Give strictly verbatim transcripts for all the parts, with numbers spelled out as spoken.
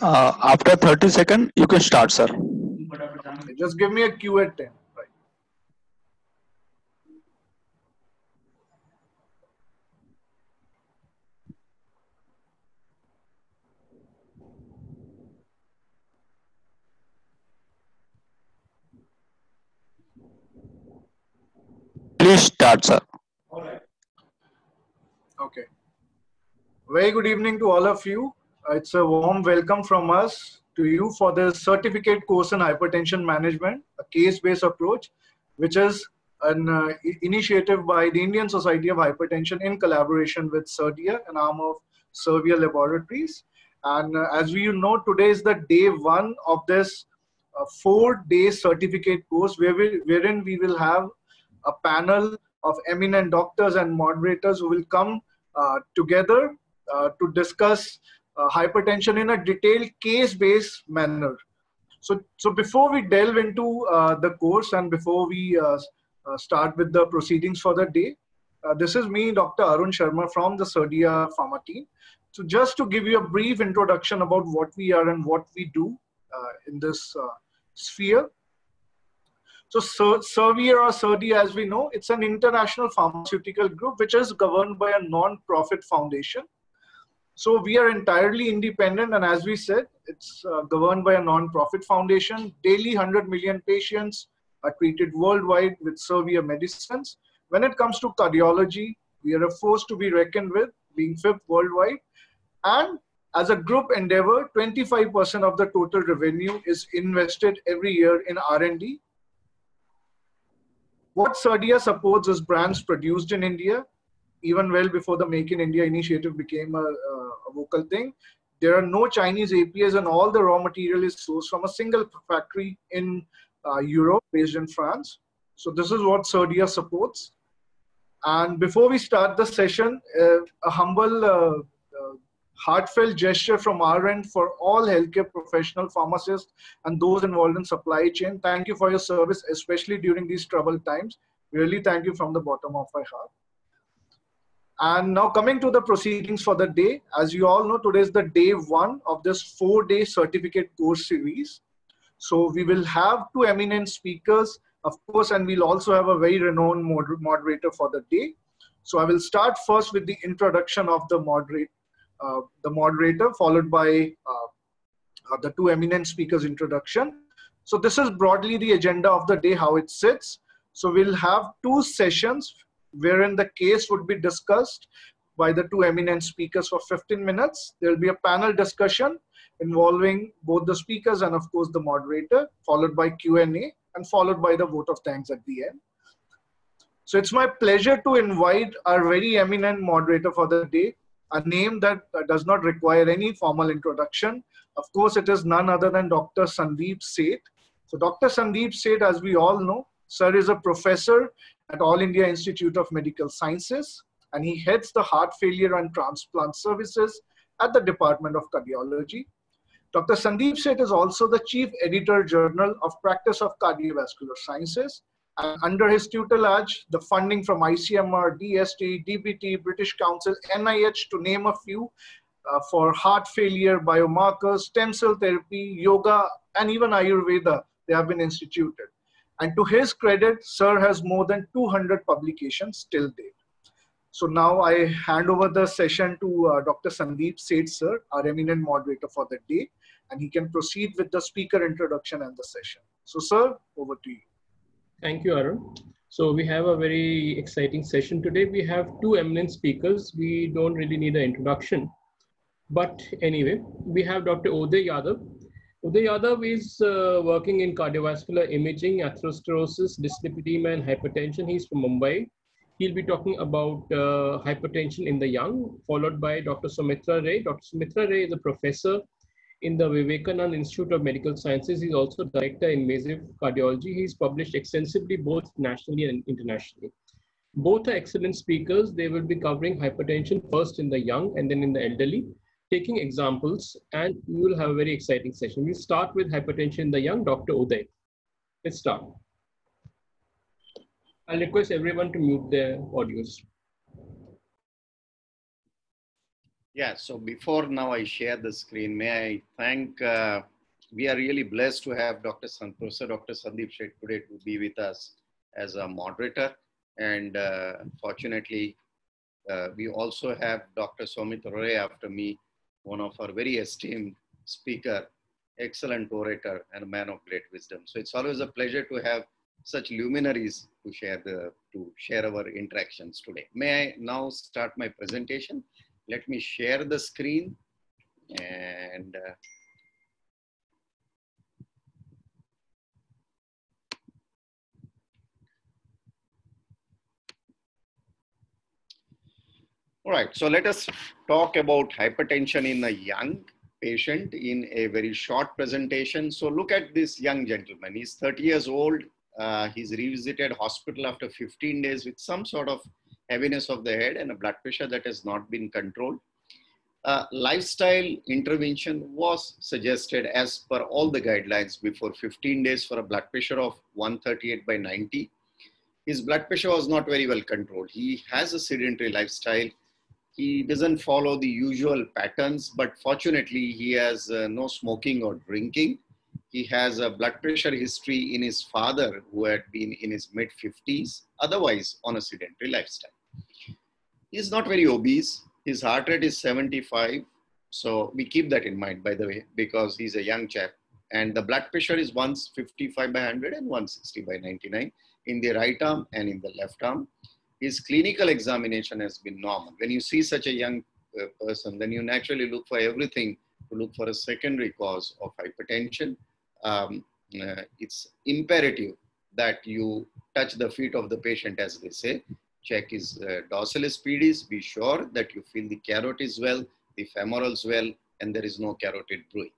Uh, after thirty seconds, you can start, sir. Just give me a cue at ten. Right. Please start, sir. All right. Okay. Very good evening to all of you. It's a warm welcome from us to you for this certificate course in hypertension management, a case-based approach, which is an uh, initiative by the Indian Society of Hypertension in collaboration with Serdia, an arm of Servier Laboratories. And uh, as you know, today is the day one of this uh, four-day certificate course, where we, wherein we will have a panel of eminent doctors and moderators who will come uh, together uh, to discuss Uh, hypertension in a detailed case-based manner. So, so before we delve into uh, the course and before we uh, uh, start with the proceedings for the day, uh, this is me, Doctor Arun Sharma from the Serdia Pharma team. So just to give you a brief introduction about what we are and what we do uh, in this uh, sphere. So Servier or Serdia, as we know, it's an international pharmaceutical group which is governed by a non-profit foundation. So we are entirely independent, and as we said, it's uh, governed by a non-profit foundation. Daily one hundred million patients are treated worldwide with Servier medicines. When it comes to cardiology, we are a force to be reckoned with, being fifth worldwide. And as a group endeavor, twenty-five percent of the total revenue is invested every year in R and D. What Serdia supports is brands produced in India. Even well before the Make in India initiative became a, a vocal thing. There are no Chinese A P Is, and all the raw material is sourced from a single factory in uh, Europe, based in France. So this is what Serdia supports. And before we start the session, uh, a humble, uh, uh, heartfelt gesture from our end for all healthcare professional pharmacists and those involved in supply chain. Thank you for your service, especially during these troubled times. Really thank you from the bottom of my heart. And now coming to the proceedings for the day, as you all know, today is the day one of this four-day certificate course series. So we will have two eminent speakers, of course, and we'll also have a very renowned moder moderator for the day. So I will start first with the introduction of the, moderate, uh, the moderator, followed by uh, the two eminent speakers' introduction. So this is broadly the agenda of the day, how it sits. So we'll have two sessions, wherein the case would be discussed by the two eminent speakers for fifteen minutes. There will be a panel discussion involving both the speakers and, of course, the moderator, followed by Q and A and followed by the vote of thanks at the end. So it's my pleasure to invite our very eminent moderator for the day, a name that does not require any formal introduction. Of course, it is none other than Doctor Sandeep Seth. So Doctor Sandeep Seth, as we all know, sir is a professor at All India Institute of Medical Sciences, and he heads the heart failure and transplant services at the Department of Cardiology. Doctor Sandeep Seth is also the Chief Editor Journal of Practice of Cardiovascular Sciences, and under his tutelage, the funding from I C M R, D S T, D B T, British Council, N I H, to name a few, uh, for heart failure, biomarkers, stem cell therapy, yoga, and even Ayurveda, they have been instituted. And to his credit, sir has more than two hundred publications till date. So now I hand over the session to uh, Doctor Sandeep Seth, sir, our eminent moderator for the day, and he can proceed with the speaker introduction and the session. So sir, over to you. Thank you, Arun. So we have a very exciting session today. We have two eminent speakers. We don't really need an introduction. But anyway, we have Doctor Uday Jadhav. Uday Jadhav is uh, working in cardiovascular imaging, atherosclerosis, dyslipidemia, and hypertension. He's from Mumbai. He'll be talking about uh, hypertension in the young, followed by Doctor Saumitra Ray. Doctor Saumitra Ray is a professor in the Vivekanand Institute of Medical Sciences. He's also director in invasive cardiology. He's published extensively both nationally and internationally. Both are excellent speakers. They will be covering hypertension first in the young and then in the elderly, taking examples, and we will have a very exciting session. We'll start with hypertension in the young, Doctor Uday. Let's start. I'll request everyone to mute their audios. Yeah, so before now I share the screen, may I thank, uh, we are really blessed to have Doctor San, Professor Doctor Sandeep Seth today to be with us as a moderator. And uh, fortunately, uh, we also have Doctor Saumitra Ray after me, one of our very esteemed speaker, excellent orator and a man of great wisdom. So it's always a pleasure to have such luminaries to share, the, to share our interactions today. May I now start my presentation? Let me share the screen and uh, all right, so let us talk about hypertension in a young patient in a very short presentation. So look at this young gentleman. He's thirty years old. Uh, he's revisited hospital after fifteen days with some sort of heaviness of the head and a blood pressure that has not been controlled. Uh, lifestyle intervention was suggested as per all the guidelines before fifteen days for a blood pressure of one thirty-eight by ninety. His blood pressure was not very well controlled. He has a sedentary lifestyle. He doesn't follow the usual patterns, but fortunately he has uh, no smoking or drinking. He has a blood pressure history in his father who had been in his mid fifties, otherwise on a sedentary lifestyle. He is not very obese. His heart rate is seventy-five. So we keep that in mind, by the way, because he's a young chap. And the blood pressure is one fifty-five by one hundred and one sixty by ninety-nine in the right arm and in the left arm. His clinical examination has been normal. When you see such a young uh, person, then you naturally look for everything to look for a secondary cause of hypertension. Um, uh, it's imperative that you touch the feet of the patient, as they say. Check his uh, dorsalis pedis. Be sure that you feel the carotid is well, the femorals well, and there is no carotid bruit.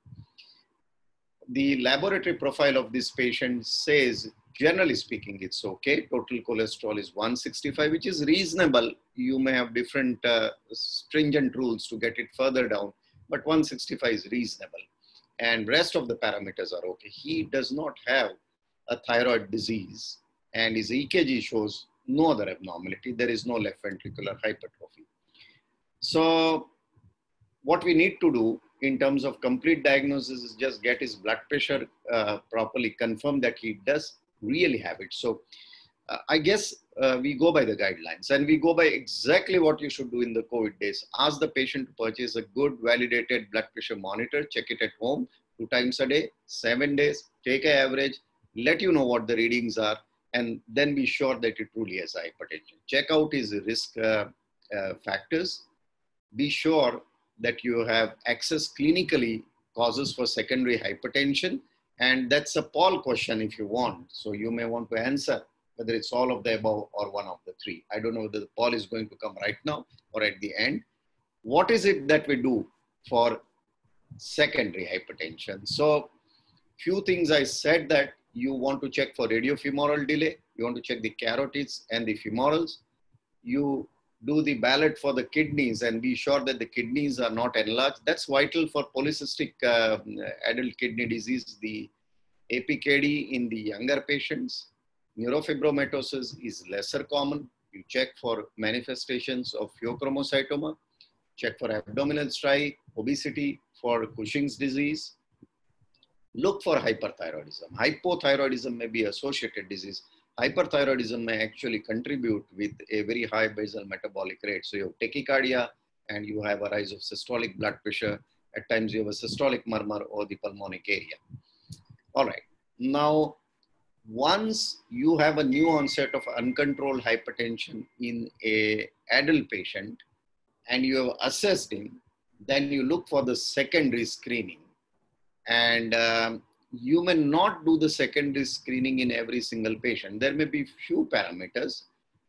The laboratory profile of this patient says, generally speaking, it's okay. Total cholesterol is one sixty-five, which is reasonable. You may have different uh, stringent rules to get it further down, but one sixty-five is reasonable. And rest of the parameters are okay. He does not have a thyroid disease and his E K G shows no other abnormality. There is no left ventricular hypertrophy. So what we need to do in terms of complete diagnosis is just get his blood pressure uh, properly confirmed that he does really have it. So uh, I guess uh, we go by the guidelines and we go by exactly what you should do in the COVID days. Ask the patient to purchase a good validated blood pressure monitor, check it at home two times a day, seven days, take an average, let you know what the readings are, and then be sure that it truly has hypertension. Check out his risk uh, uh, factors. Be sure that you have access clinically causes for secondary hypertension. And that's a poll question if you want. So you may want to answer whether it's all of the above or one of the three. I don't know whether the poll is going to come right now or at the end. What is it that we do for secondary hypertension? So few things I said that you want to check for radiofemoral delay. You want to check the carotids and the femorals. You do the ballot for the kidneys and be sure that the kidneys are not enlarged. That's vital for polycystic uh, adult kidney disease, the A P K D in the younger patients. Neurofibromatosis is lesser common. You check for manifestations of pheochromocytoma, check for abdominal stripe, obesity, for Cushing's disease. Look for hyperthyroidism. Hypothyroidism may be associated disease. Hyperthyroidism may actually contribute with a very high basal metabolic rate. So you have tachycardia and you have a rise of systolic blood pressure. At times you have a systolic murmur or the pulmonic area. All right. Now, once you have a new onset of uncontrolled hypertension in an adult patient and you have assessed him, then you look for the secondary screening. And um, you may not do the secondary screening in every single patient. There may be few parameters.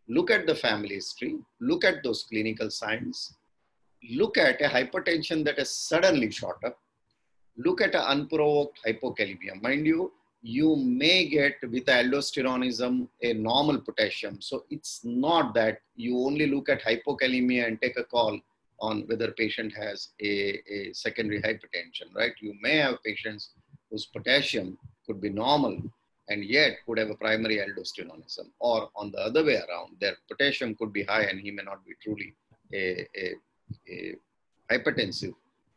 Look at the family history. Look at those clinical signs. Look at a hypertension that has suddenly shot up. Look at an unprovoked hypokalemia. Mind you, you may get with aldosteronism a normal potassium. So it's not that you only look at hypokalemia and take a call on whether patient has a, a secondary hypertension, right? You may have patients whose potassium could be normal and yet could have a primary aldosteronism, or on the other way around, their potassium could be high and he may not be truly a, a, a hypertensive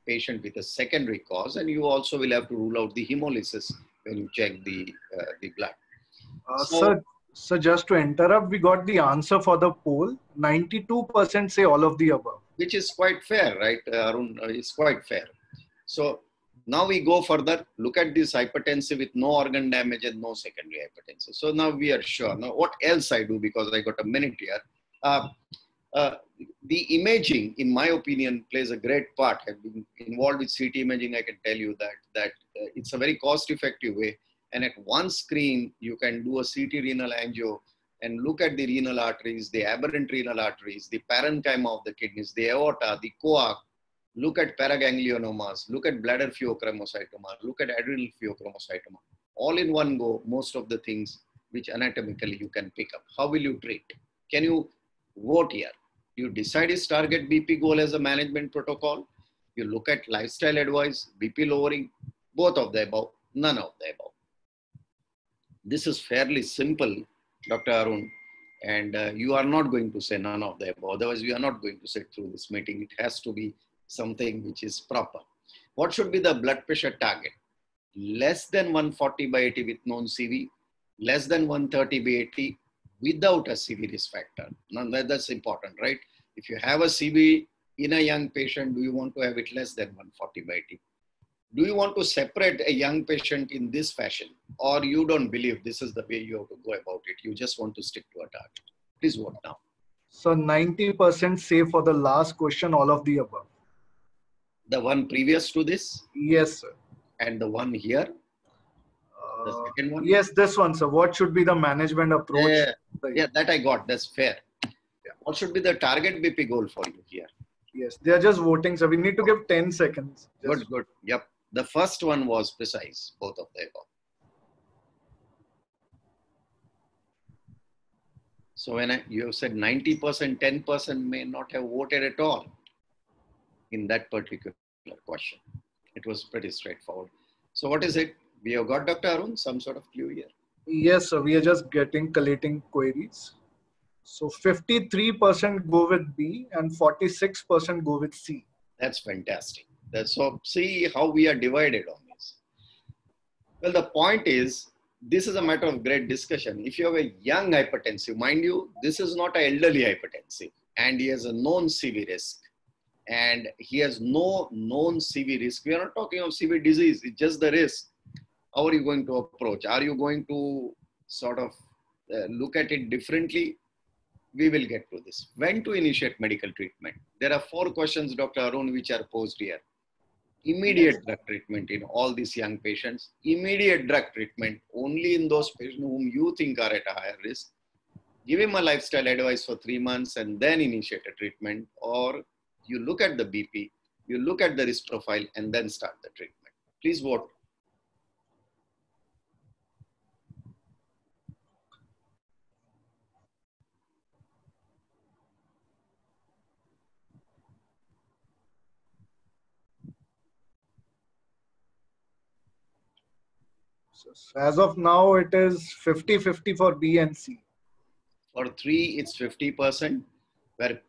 patient with a secondary cause, and you also will have to rule out the hemolysis when you check the, uh, the blood. Uh, so, sir, so just to interrupt, we got the answer for the poll. ninety-two percent say all of the above. Which is quite fair, right, Arun? It's quite fair. So now we go further, look at this hypertensive with no organ damage and no secondary hypertensive. So now we are sure. Now what else I do, because I got a minute here. Uh, uh, the imaging, in my opinion, plays a great part. I've been involved with C T imaging. I can tell you that, that uh, it's a very cost-effective way. And at one screen, you can do a C T renal angio and look at the renal arteries, the aberrant renal arteries, the parenchyma of the kidneys, the aorta, the coag, look at paraganglionomas, look at bladder pheochromocytoma, look at adrenal pheochromocytoma. All in one go, most of the things which anatomically you can pick up. How will you treat? Can you vote here? You decide is target B P goal as a management protocol. You look at lifestyle advice, B P lowering, both of the above, none of the above. This is fairly simple, Doctor Arun, and uh, you are not going to say none of the above. Otherwise, we are not going to sit through this meeting. It has to be something which is proper. What should be the blood pressure target? Less than one forty by eighty with known C V, less than one thirty by eighty without a C V risk factor. Now that, that's important, right? If you have a C V in a young patient, do you want to have it less than one forty by eighty? Do you want to separate a young patient in this fashion, or you don't believe this is the way you have to go about it? You just want to stick to a target. Please vote now. So ninety percent say for the last question, all of the above. The one previous to this? Yes, sir. And the one here? Uh, the second one? Yes, this one, sir. What should be the management approach? Yeah, yeah, that I got. That's fair. Yeah. What should be the target B P goal for you here? Yes, they are just voting, sir. We need to give ten seconds. Just good, good. Yep. The first one was precise, both of them. So when I, you have said ninety percent, ten percent may not have voted at all in that particular question. It was pretty straightforward. So what is it? We have got, Doctor Arun, some sort of clue here. Yes, sir. We are just getting, collating queries. So fifty-three percent go with B and forty-six percent go with C. That's fantastic. That's, so see how we are divided on this. Well, the point is, this is a matter of great discussion. If you have a young hypertensive, mind you, this is not an elderly hypertensive, and he has a known C V risk, and he has no known C V risk. We are not talking of C V disease, it's just the risk. How are you going to approach? Are you going to sort of uh, look at it differently? We will get to this. When to initiate medical treatment? There are four questions, Doctor Arun, which are posed here. Immediate drug treatment in all these young patients. Immediate drug treatment only in those patients whom you think are at a higher risk. Give him a lifestyle advice for three months and then initiate a treatment. Or you look at the B P, you look at the risk profile and then start the treatment. Please vote. As of now, it is fifty fifty for B and C. For three, it's fifty percent, where,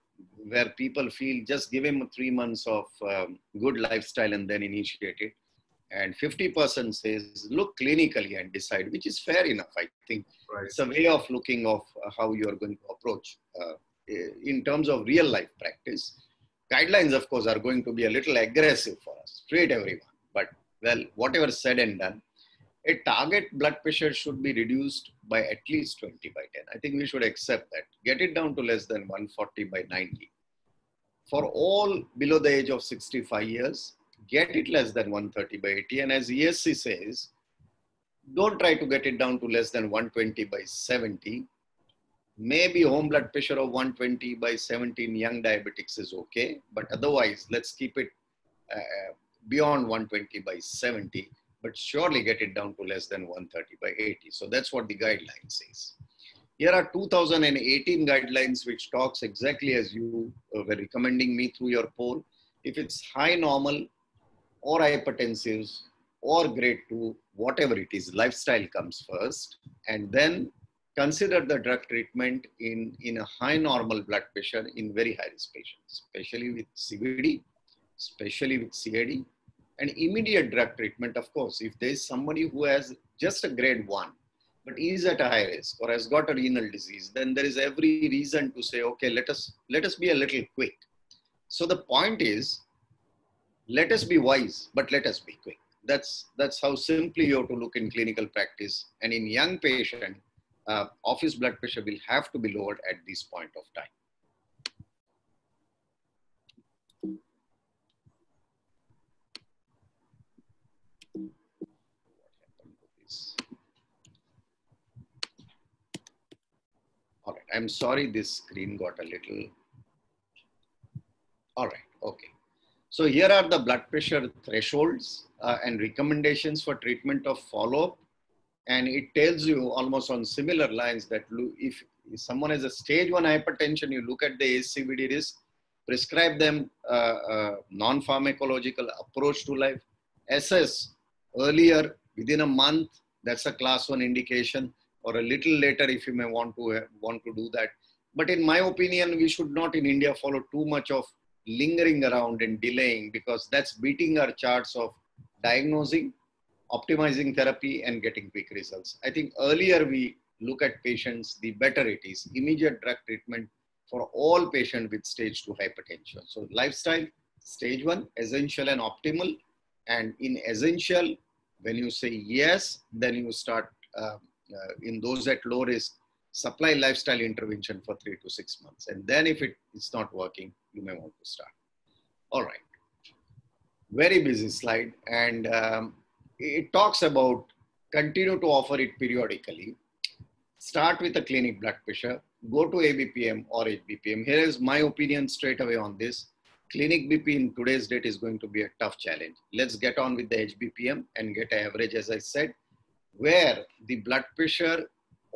where people feel just give him three months of um, good lifestyle and then initiate it. And fifty percent says, look clinically and decide, which is fair enough, I think. Right. It's a way of looking of how you're going to approach uh, in terms of real life practice. Guidelines, of course, are going to be a little aggressive for us, treat everyone. But well, whatever said and done, a target blood pressure should be reduced by at least twenty by ten. I think we should accept that. Get it down to less than one forty by ninety. For all below the age of sixty-five years, get it less than one thirty by eighty. And as E S C says, don't try to get it down to less than one twenty by seventy. Maybe home blood pressure of one twenty by seventy in young diabetics is okay. But otherwise, let's keep it uh, beyond one twenty by seventy. But surely get it down to less than one thirty by eighty. So that's what the guideline says. Here are two thousand eighteen guidelines, which talks exactly as you were recommending me through your poll. If it's high normal or hypertensives or grade two, whatever it is, lifestyle comes first. And then consider the drug treatment in, in a high normal blood pressure in very high risk patients, especially with C V D. especially with C A D, and immediate drug treatment, of course, if there is somebody who has just a grade one, but is at a high risk or has got a renal disease, then there is every reason to say, okay, let us, let us be a little quick. So the point is, let us be wise, but let us be quick. That's, that's how simply you have to look in clinical practice. And in young patient, uh, office blood pressure will have to be lowered at this point of time. All right, I'm sorry this screen got a little, all right, okay. So here are the blood pressure thresholds uh, and recommendations for treatment of follow-up. And it tells you almost on similar lines that if someone has a stage one hypertension, you look at the A C C B D risk, prescribe them uh, a non-pharmacological approach to life, assess earlier within a month, that's a class one indication, or a little later if you may want to uh, want to do that. But in my opinion, we should not in India follow too much of lingering around and delaying, because that's beating our charts of diagnosing, optimizing therapy, and getting quick results. I think earlier we look at patients, the better it is. Immediate drug treatment for all patients with stage two hypertension. So lifestyle, stage one, essential and optimal. And in essential, when you say yes, then you start um, Uh, in those at low risk, supply lifestyle intervention for three to six months. And then if it is not working, you may want to start. All right. Very busy slide. And um, it talks about continue to offer it periodically. Start with a clinic blood pressure. Go to A B P M or H B P M. Here is my opinion straight away on this. Clinic B P in today's date is going to be a tough challenge. Let's get on with the H B P M and get average, as I said, where the blood pressure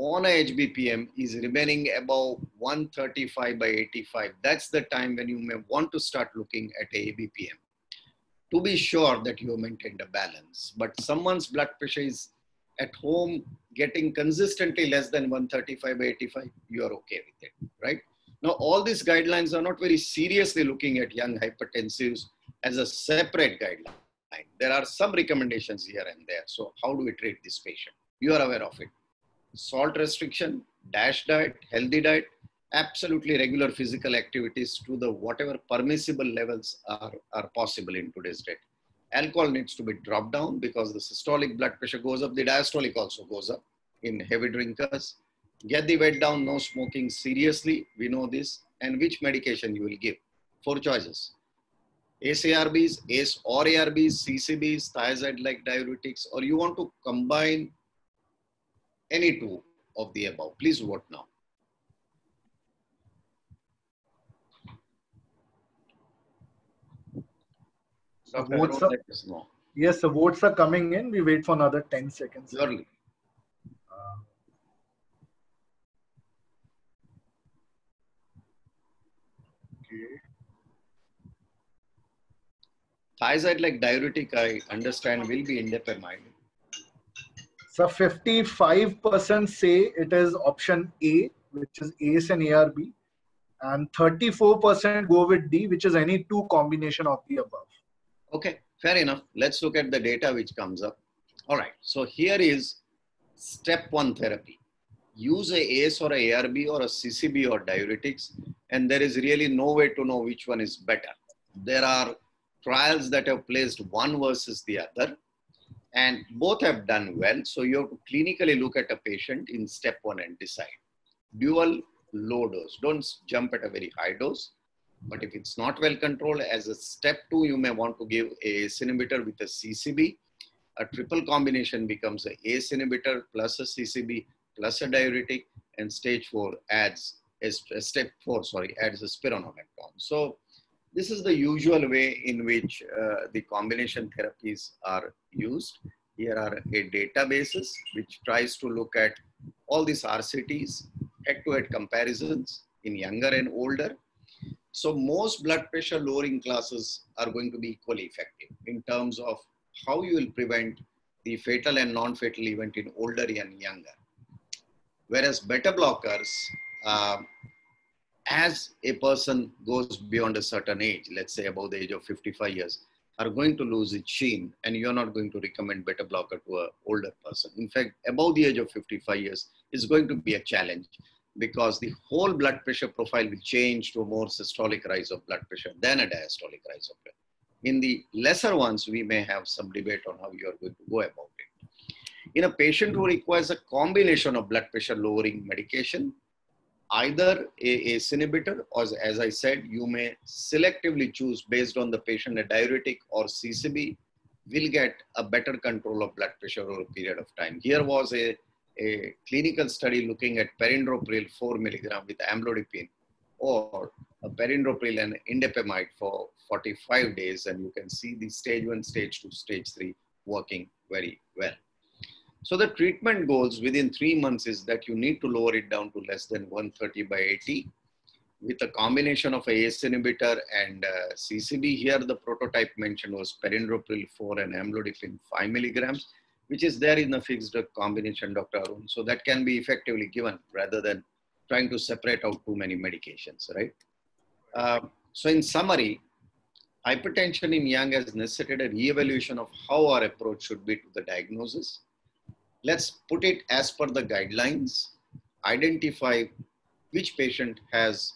on a H B P M is remaining above one thirty-five by eighty-five. That's the time when you may want to start looking at a A B P M to be sure that you maintain the balance. But someone's blood pressure is at home getting consistently less than one thirty-five by eighty-five, you are okay with it, right? Now, all these guidelines are not very seriously looking at young hypertensives as a separate guideline. There are some recommendations here and there. So how do we treat this patient? You are aware of it. Salt restriction, DASH diet, healthy diet, absolutely regular physical activities to the whatever permissible levels are, are possible in today's date. Alcohol needs to be dropped down because the systolic blood pressure goes up. The diastolic also goes up in heavy drinkers. Get the weight down, no smoking seriously. We know this. And which medication you will give? Four choices. A C E A R Bs, ACE or A R Bs, C C Bs, thiazide-like diuretics, or you want to combine any two of the above. Please vote now. So votes are, no. Yes, the votes are coming in. We wait for another ten seconds. Surely. Thiazide like diuretic, I understand, will be indapamide. So fifty-five percent say it is option A, which is ACE and A R B. And thirty-four percent go with D, which is any two combination of the above. Okay, fair enough. Let's look at the data which comes up. All right, so here is step one therapy. Use a ACE or a A R B or a C C B or diuretics. And there is really no way to know which one is better. There are trials that have placed one versus the other, and both have done well. So you have to clinically look at a patient in step one and decide. Dual low dose, don't jump at a very high dose. But if it's not well controlled, as a step two, you may want to give a ACE inhibitor with a C C B. A triple combination becomes an ACE inhibitor plus a C C B plus a diuretic, and stage four adds, step four, sorry, adds a spironolactone. So this is the usual way in which uh, the combination therapies are used. Here are a databases which tries to look at all these R C Ts, head-to-head comparisons in younger and older. So most blood pressure lowering classes are going to be equally effective in terms of how you will prevent the fatal and non-fatal event in older and younger. Whereas beta blockers, uh, as a person goes beyond a certain age, let's say above the age of fifty-five years, are going to lose its sheen, and you're not going to recommend beta blocker to an older person. In fact, above the age of fifty-five years is going to be a challenge, because the whole blood pressure profile will change to a more systolic rise of blood pressure than a diastolic rise of blood. In the lesser ones, we may have some debate on how you are going to go about it. In a patient who requires a combination of blood pressure lowering medication, either a ACE inhibitor, or as I said, you may selectively choose based on the patient a diuretic or C C B, will get a better control of blood pressure over a period of time. Here was a, a clinical study looking at perindopril four milligram with amlodipine or a perindopril and indapamide for forty-five days, and you can see the stage one, stage two, stage three working very well. So the treatment goals within three months is that you need to lower it down to less than one thirty by eighty with a combination of ACE inhibitor and uh, C C B. Here the prototype mentioned was perindopril four and amlodipine five milligrams, which is there in a fixed drug combination, Doctor Arun. So that can be effectively given rather than trying to separate out too many medications, right? Uh, so in summary, hypertension in young has necessitated a re-evaluation of how our approach should be to the diagnosis. Let's put it as per the guidelines, identify which patient has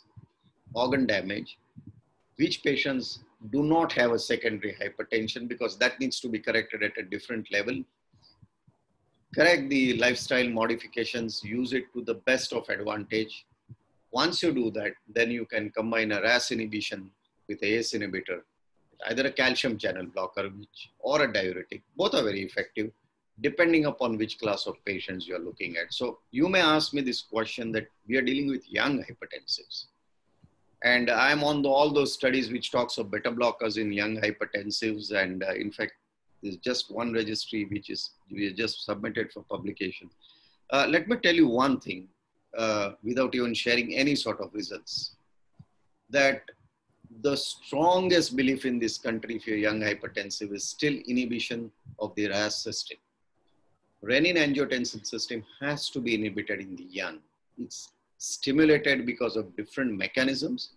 organ damage, which patients do not have a secondary hypertension, because that needs to be corrected at a different level. Correct the lifestyle modifications, use it to the best of advantage. Once you do that, then you can combine a RAS inhibition with ACE inhibitor, either a calcium channel blocker or a diuretic. Both are very effective, depending upon which class of patients you are looking at. So you may ask me this question that we are dealing with young hypertensives. And I'm on the, all those studies which talks of beta blockers in young hypertensives. And uh, in fact, there's just one registry which is we just submitted for publication. Uh, let me tell you one thing uh, without even sharing any sort of results, that the strongest belief in this country if you're young hypertensive is still inhibition of the RAS system. Renin-angiotensin system has to be inhibited in the young. It's stimulated because of different mechanisms.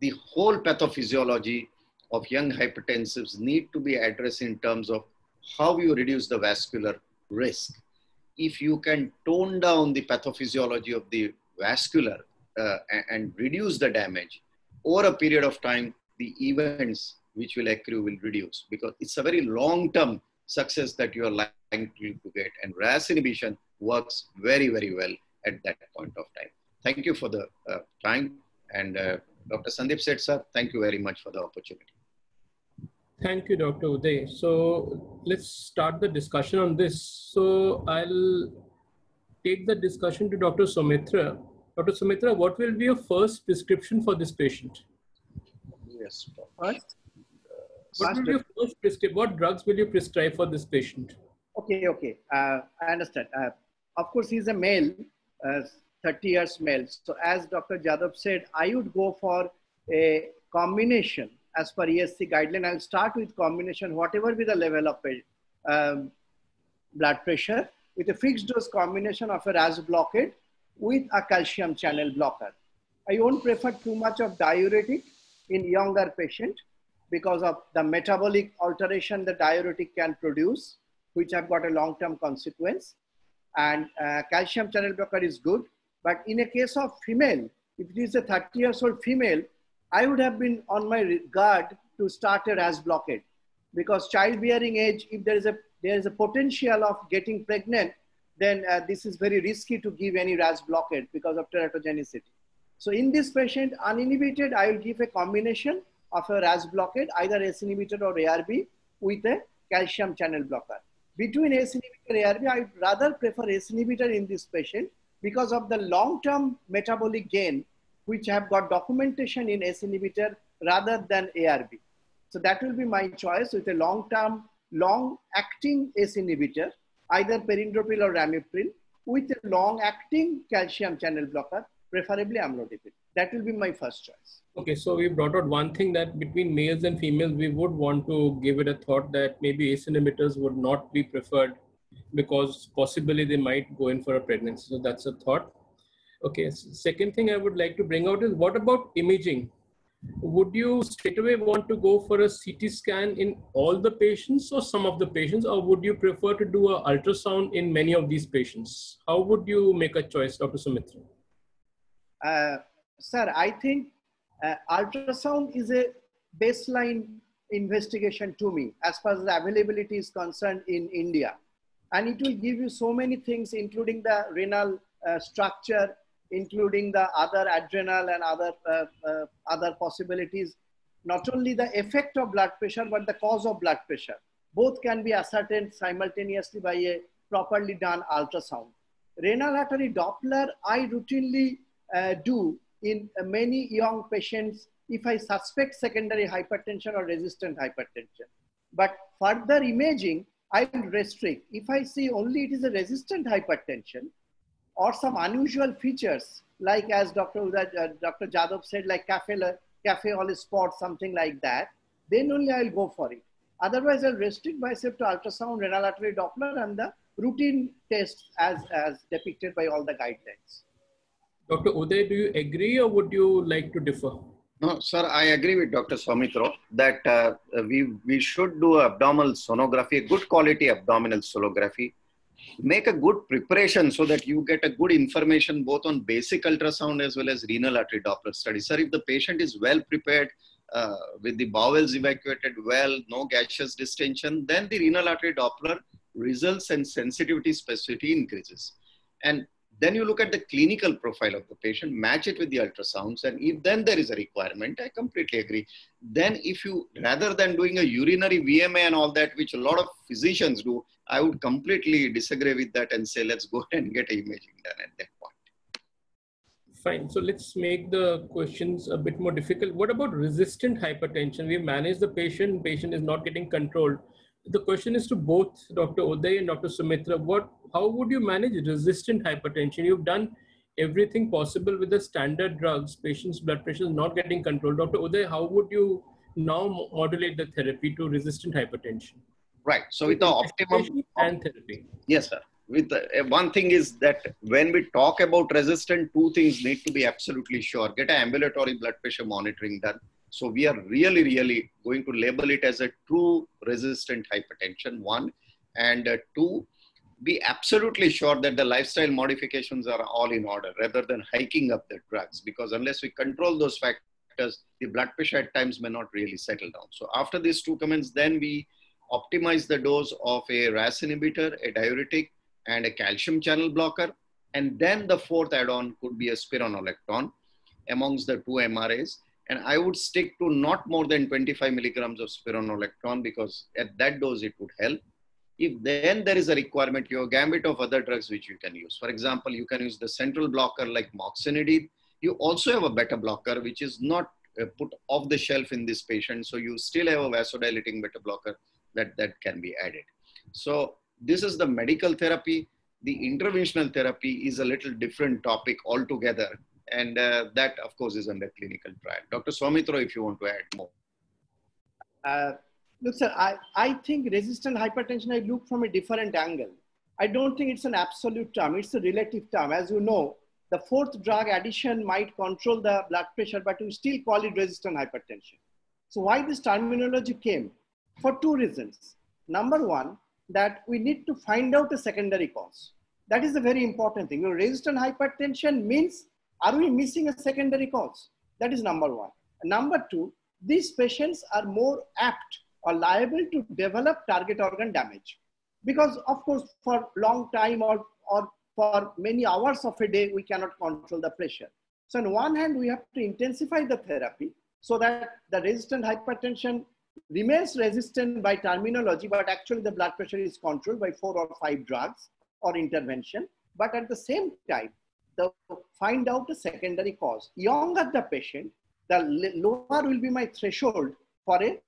The whole pathophysiology of young hypertensives need to be addressed in terms of how you reduce the vascular risk. If you can tone down the pathophysiology of the vascular uh, and reduce the damage, over a period of time, the events which will accrue will reduce, because it's a very long-term success that you are likely to get, and RAS inhibition works very, very well at that point of time. Thank you for the uh, time, and uh, Doctor Sandeep Seth, sir, thank you very much for the opportunity. Thank you, Doctor Uday. So let's start the discussion on this. So I'll take the discussion to Doctor Saumitra. Doctor Saumitra, what will be your first prescription for this patient? Yes, first. What, will you first what drugs will you prescribe for this patient? Okay, okay. Uh, I understand. Uh, of course, he's a male, uh, thirty years male. So as Doctor Jadhav said, I would go for a combination as per E S C guideline. I'll start with combination, whatever be the level of um, blood pressure, with a fixed dose combination of a RAS blockade with a calcium channel blocker. I won't prefer too much of diuretic in younger patient, because of the metabolic alteration the diuretic can produce, which have got a long-term consequence. And uh, calcium channel blocker is good. But in a case of female, if it is a thirty years old female, I would have been on my guard to start a RAS blockade, because childbearing age, if there is a, there is a potential of getting pregnant, then uh, this is very risky to give any RAS blockade because of teratogenicity. So in this patient, uninhibited, I will give a combination of a RAS blockade, either ACE inhibitor or A R B with a calcium channel blocker. Between ACE inhibitor and A R B, I would rather prefer ACE inhibitor in this patient because of the long-term metabolic gain, which have got documentation in ACE inhibitor rather than A R B. So that will be my choice with a long-term, long-acting ACE inhibitor, either perindopril or ramipril, with a long-acting calcium channel blocker, preferably amlodipine. That will be my first choice. Okay, so we brought out one thing that between males and females, we would want to give it a thought that maybe ACE inhibitors would not be preferred because possibly they might go in for a pregnancy. So that's a thought. Okay, second thing I would like to bring out is, what about imaging? Would you straight away want to go for a C T scan in all the patients or some of the patients, or would you prefer to do an ultrasound in many of these patients? How would you make a choice, Doctor Saumitra? Uh, sir, I think uh, ultrasound is a baseline investigation to me as far as the availability is concerned in India. And it will give you so many things, including the renal uh, structure, including the other adrenal and other, uh, uh, other possibilities. Not only the effect of blood pressure, but the cause of blood pressure. Both can be ascertained simultaneously by a properly done ultrasound. Renal artery Doppler, I routinely uh, do in many young patients if I suspect secondary hypertension or resistant hypertension. But further imaging, I will restrict. If I see only it is a resistant hypertension or some unusual features, like as Doctor Uday, uh, Doctor Jadhav said, like cafe, cafe all is spot, something like that, then only I will go for it. Otherwise, I'll restrict myself to ultrasound, renal artery Doppler, and the routine tests as, as depicted by all the guidelines. Doctor Uday, do you agree or would you like to differ? No, sir, I agree with Doctor Saumitra that uh, we, we should do abdominal sonography, a good quality abdominal sonography. Make a good preparation so that you get a good information both on basic ultrasound as well as renal artery Doppler study. Sir, if the patient is well prepared uh, with the bowels evacuated well, no gaseous distension, then the renal artery Doppler results and sensitivity specificity increases. And then you look at the clinical profile of the patient, match it with the ultrasounds, and if then there is a requirement, I completely agree. Then if you, rather than doing a urinary V M A and all that, which a lot of physicians do, I would completely disagree with that and say, let's go and get imaging done at that point. Fine, so let's make the questions a bit more difficult. What about resistant hypertension? We manage the patient, patient is not getting controlled. The question is to both Doctor Uday and Doctor Saumitra. What, how would you manage resistant hypertension? You've done everything possible with the standard drugs. Patients' blood pressure is not getting controlled. Doctor Uday, how would you now modulate the therapy to resistant hypertension? Right. So with, with the optimum and therapy. Yes, sir. With the, uh, one thing is that when we talk about resistant, two things need to be absolutely sure. Get an ambulatory blood pressure monitoring done. So we are really, really going to label it as a true resistant hypertension, one. And uh, two, be absolutely sure that the lifestyle modifications are all in order rather than hiking up the drugs. Because unless we control those factors, the blood pressure at times may not really settle down. So after these two comments, then we optimize the dose of a R A S inhibitor, a diuretic, and a calcium channel blocker. And then the fourth add-on could be a spironolactone amongst the two M R As. And I would stick to not more than twenty-five milligrams of spironolactone because at that dose it would help. If then there is a requirement, you have a gambit of other drugs which you can use. For example, you can use the central blocker like moxinidine. You also have a beta blocker which is not put off the shelf in this patient. So you still have a vasodilating beta blocker that, that can be added. So this is the medical therapy. The interventional therapy is a little different topic altogether. And uh, that, of course, is under clinical trial. Doctor Saumitra, if you want to add more. Uh, look, sir, I, I think resistant hypertension, I look from a different angle. I don't think it's an absolute term. It's a relative term. As you know, the fourth drug addition might control the blood pressure, but we still call it resistant hypertension. So why this terminology came? For two reasons. Number one, that we need to find out the secondary cause. That is a very important thing. Resistant hypertension means, are we missing a secondary cause? That is number one. Number two, these patients are more apt or liable to develop target organ damage. Because of course, for long time or, or for many hours of a day, we cannot control the pressure. So on one hand, we have to intensify the therapy so that the resistant hypertension remains resistant by terminology, but actually the blood pressure is controlled by four or five drugs or intervention. But at the same time, the, find out the secondary cause. Younger the patient, the lower will be my threshold for a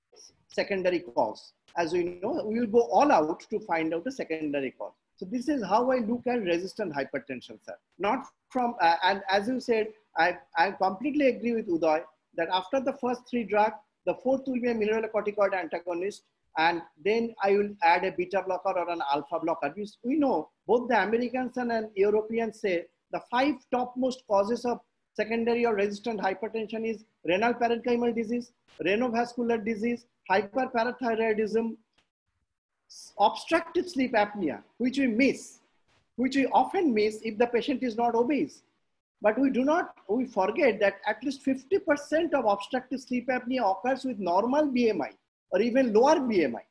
secondary cause. As we know, we will go all out to find out the secondary cause. So this is how I look at resistant hypertension, sir. Not from, uh, and as you said, I, I completely agree with Uday that after the first three drugs, the fourth will be a mineralocorticoid antagonist, and then I will add a beta blocker or an alpha blocker. We know both the Americans and Europeans say the five topmost causes of secondary or resistant hypertension is renal parenchymal disease, renovascular disease, hyperparathyroidism, obstructive sleep apnea, which we miss, which we often miss if the patient is not obese. But we do not, we forget that at least fifty percent of obstructive sleep apnea occurs with normal B M I or even lower B M I.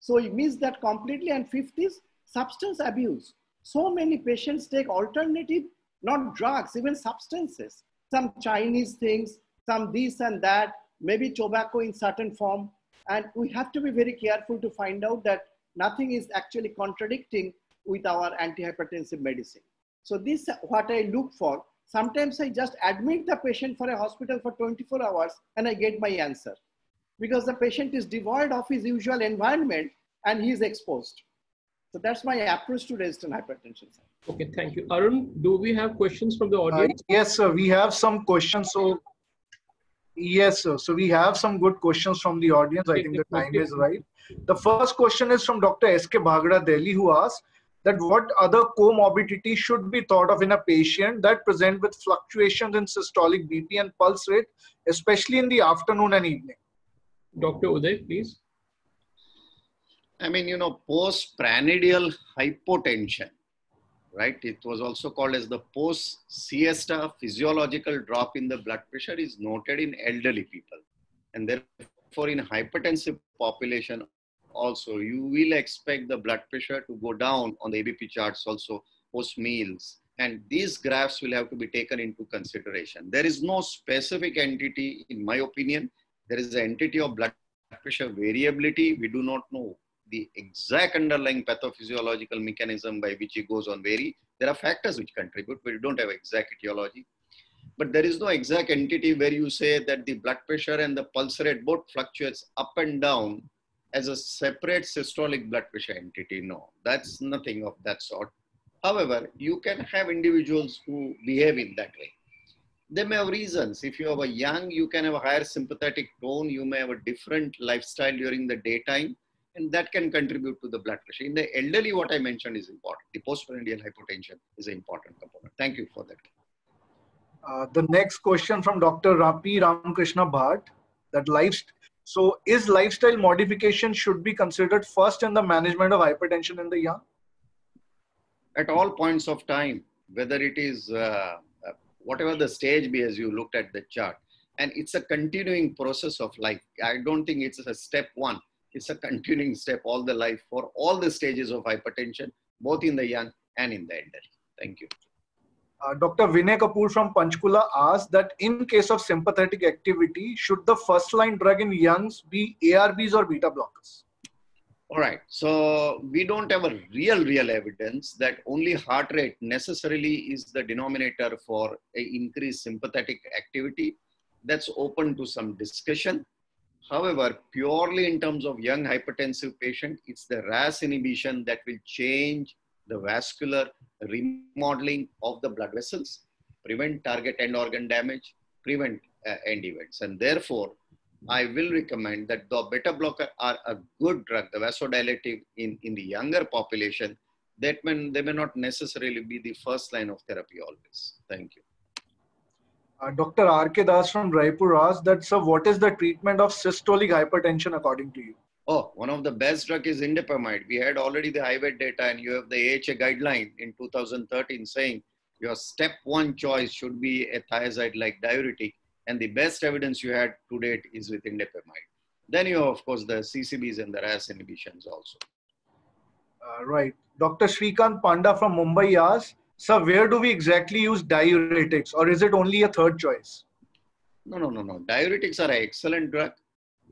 So we miss that completely. And fifth is substance abuse. So many patients take alternative, not drugs, even substances, some Chinese things, some this and that, maybe tobacco in certain form. And we have to be very careful to find out that nothing is actually contradicting with our antihypertensive medicine. So this is what I look for. Sometimes I just admit the patient for a hospital for twenty-four hours and I get my answer, because the patient is devoid of his usual environment and he is exposed. So that's my approach to resistant hypertension. Okay, thank you. Arun, do we have questions from the audience? Uh, yes, sir. We have some questions. So, yes, sir. So we have some good questions from the audience. Okay, I think the time okay. is right. The first question is from Doctor S K Bhagra, Delhi, who asks that what other comorbidity should be thought of in a patient that present with fluctuations in systolic B P and pulse rate, especially in the afternoon and evening? Doctor Uday, please. I mean, you know, post-prandial hypotension, right? It was also called as the post-siesta physiological drop in the blood pressure is noted in elderly people. And therefore, in hypertensive population also, you will expect the blood pressure to go down on the A B P charts also post-meals. And these graphs will have to be taken into consideration. There is no specific entity, in my opinion. There is an entity of blood pressure variability. We do not know the exact underlying pathophysiological mechanism by which it goes on vary. There are factors which contribute, but we don't have exact etiology. But there is no exact entity where you say that the blood pressure and the pulse rate both fluctuates up and down as a separate systolic blood pressure entity. No, that's nothing of that sort. However, you can have individuals who behave in that way. They may have reasons. If you are young, you can have a higher sympathetic tone. You may have a different lifestyle during the daytime, and that can contribute to the blood pressure. In the elderly, what I mentioned is important. The postprandial hypotension is an important component. Thank you for that. Uh, the next question from Doctor Rapi Ramakrishna Bhatt, that life, so is lifestyle modification should be considered first in the management of hypertension in the young? At all points of time, whether it is uh, whatever the stage be as you looked at the chart. And it's a continuing process of life. I don't think it's a step one. It's a continuing step all the life for all the stages of hypertension, both in the young and in the elderly. Thank you. Uh, Doctor Vinay Kapoor from Panchkula asked that in case of sympathetic activity, should the first line drug in youngs be A R Bs or beta blockers? All right. So we don't have a real, real evidence that only heart rate necessarily is the denominator for a increased sympathetic activity. That's open to some discussion. However, purely in terms of young hypertensive patient, it's the R A S inhibition that will change the vascular remodeling of the blood vessels, prevent target end organ damage, prevent uh, end events. And therefore, I will recommend that the beta blocker are a good drug, the vasodilative in, in the younger population, that when they may not necessarily be the first line of therapy always. Thank you. Uh, Doctor R K Das from Raipur asked that, sir, what is the treatment of systolic hypertension according to you? Oh, one of the best drugs is indapamide. We had already the HYVET data and you have the A H A guideline in two thousand thirteen saying your step one choice should be a thiazide-like diuretic. And the best evidence you had to date is with indapamide. Then you have, of course, the C C Bs and the R A S inhibitions also. Uh, right. Doctor Shrikant Panda from Mumbai asks, sir, where do we exactly use diuretics, or is it only a third choice? No, no, no, no. Diuretics are an excellent drug.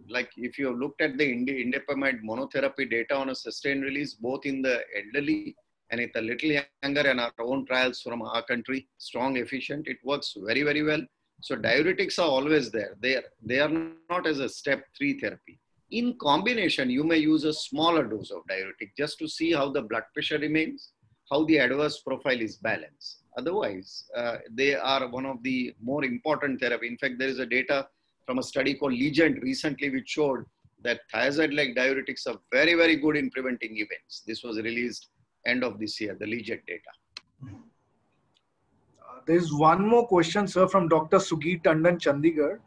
Like if you have looked at the indapamide monotherapy data on a sustained release, both in the elderly and in the little younger and our own trials from our country, strong, efficient, it works very, very well. So diuretics are always there. They are, they are not as a step three therapy. In combination, you may use a smaller dose of diuretic just to see how the blood pressure remains, how the adverse profile is balanced. Otherwise, uh, they are one of the more important therapy. In fact, there is a data from a study called Legend recently which showed that thiazide-like diuretics are very, very good in preventing events. This was released end of this year, the Legend data. There is one more question, sir, from Doctor Sugee Tandon, Chandigarh,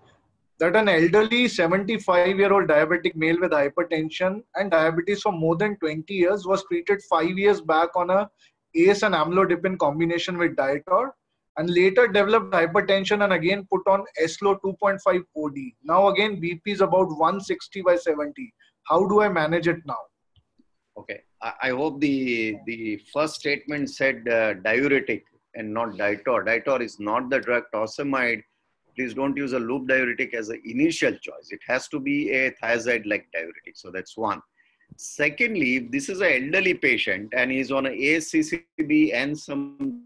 that an elderly seventy-five-year-old diabetic male with hypertension and diabetes for more than twenty years was treated five years back on a A C E and amlodipine combination with Diator, and later developed hypertension and again put on S L O two point five O D. Now again B P is about one sixty by seventy. How do I manage it now? Okay, I, I hope the the first statement said uh, diuretic and not Diator. Diator is not the drug. Tosemide. Please don't use a loop diuretic as an initial choice. It has to be a thiazide-like diuretic. So that's one. Secondly, if this is an elderly patient and he's on an A C C B and some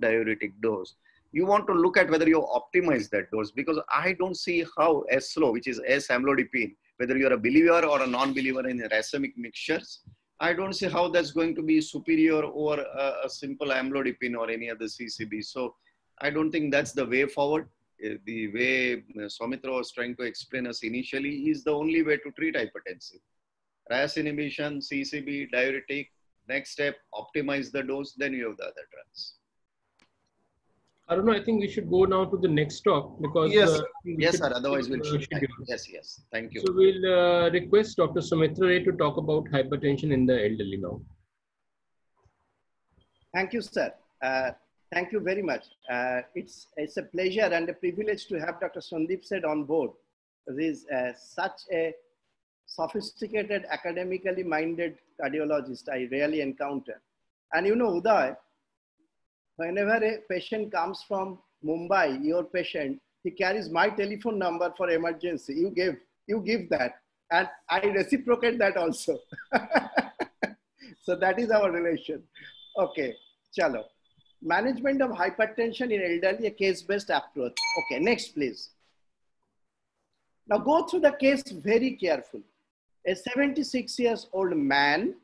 diuretic dose, you want to look at whether you optimize that dose, because I don't see how S L O, which is S-amlodipine, whether you're a believer or a non-believer in the racemic mixtures, I don't see how that's going to be superior over a, a simple amlodipine or any other C C B. So I don't think that's the way forward. The way Saumitra was trying to explain us initially is the only way to treat hypertension. R A S inhibition, C C B, diuretic, next step, optimize the dose, then you have the other drugs. I don't know, I think we should go now to the next talk because... Yes, uh, yes sir, otherwise we'll... Uh, yes, yes, thank you. So we'll uh, request Doctor Saumitra Ray to talk about hypertension in the elderly now. Thank you, sir. Uh, Thank you very much. Uh, it's, it's a pleasure and a privilege to have Doctor Sandeep Seth on board. He's uh, such a sophisticated, academically minded cardiologist I rarely encounter. And you know, Uday, whenever a patient comes from Mumbai, your patient, he carries my telephone number for emergency. You give, you give that. And I reciprocate that also. So that is our relation. Okay, chalo. Management of hypertension in elderly, a case-based approach. Okay, next please. Now go through the case very carefully. A seventy-six years old man,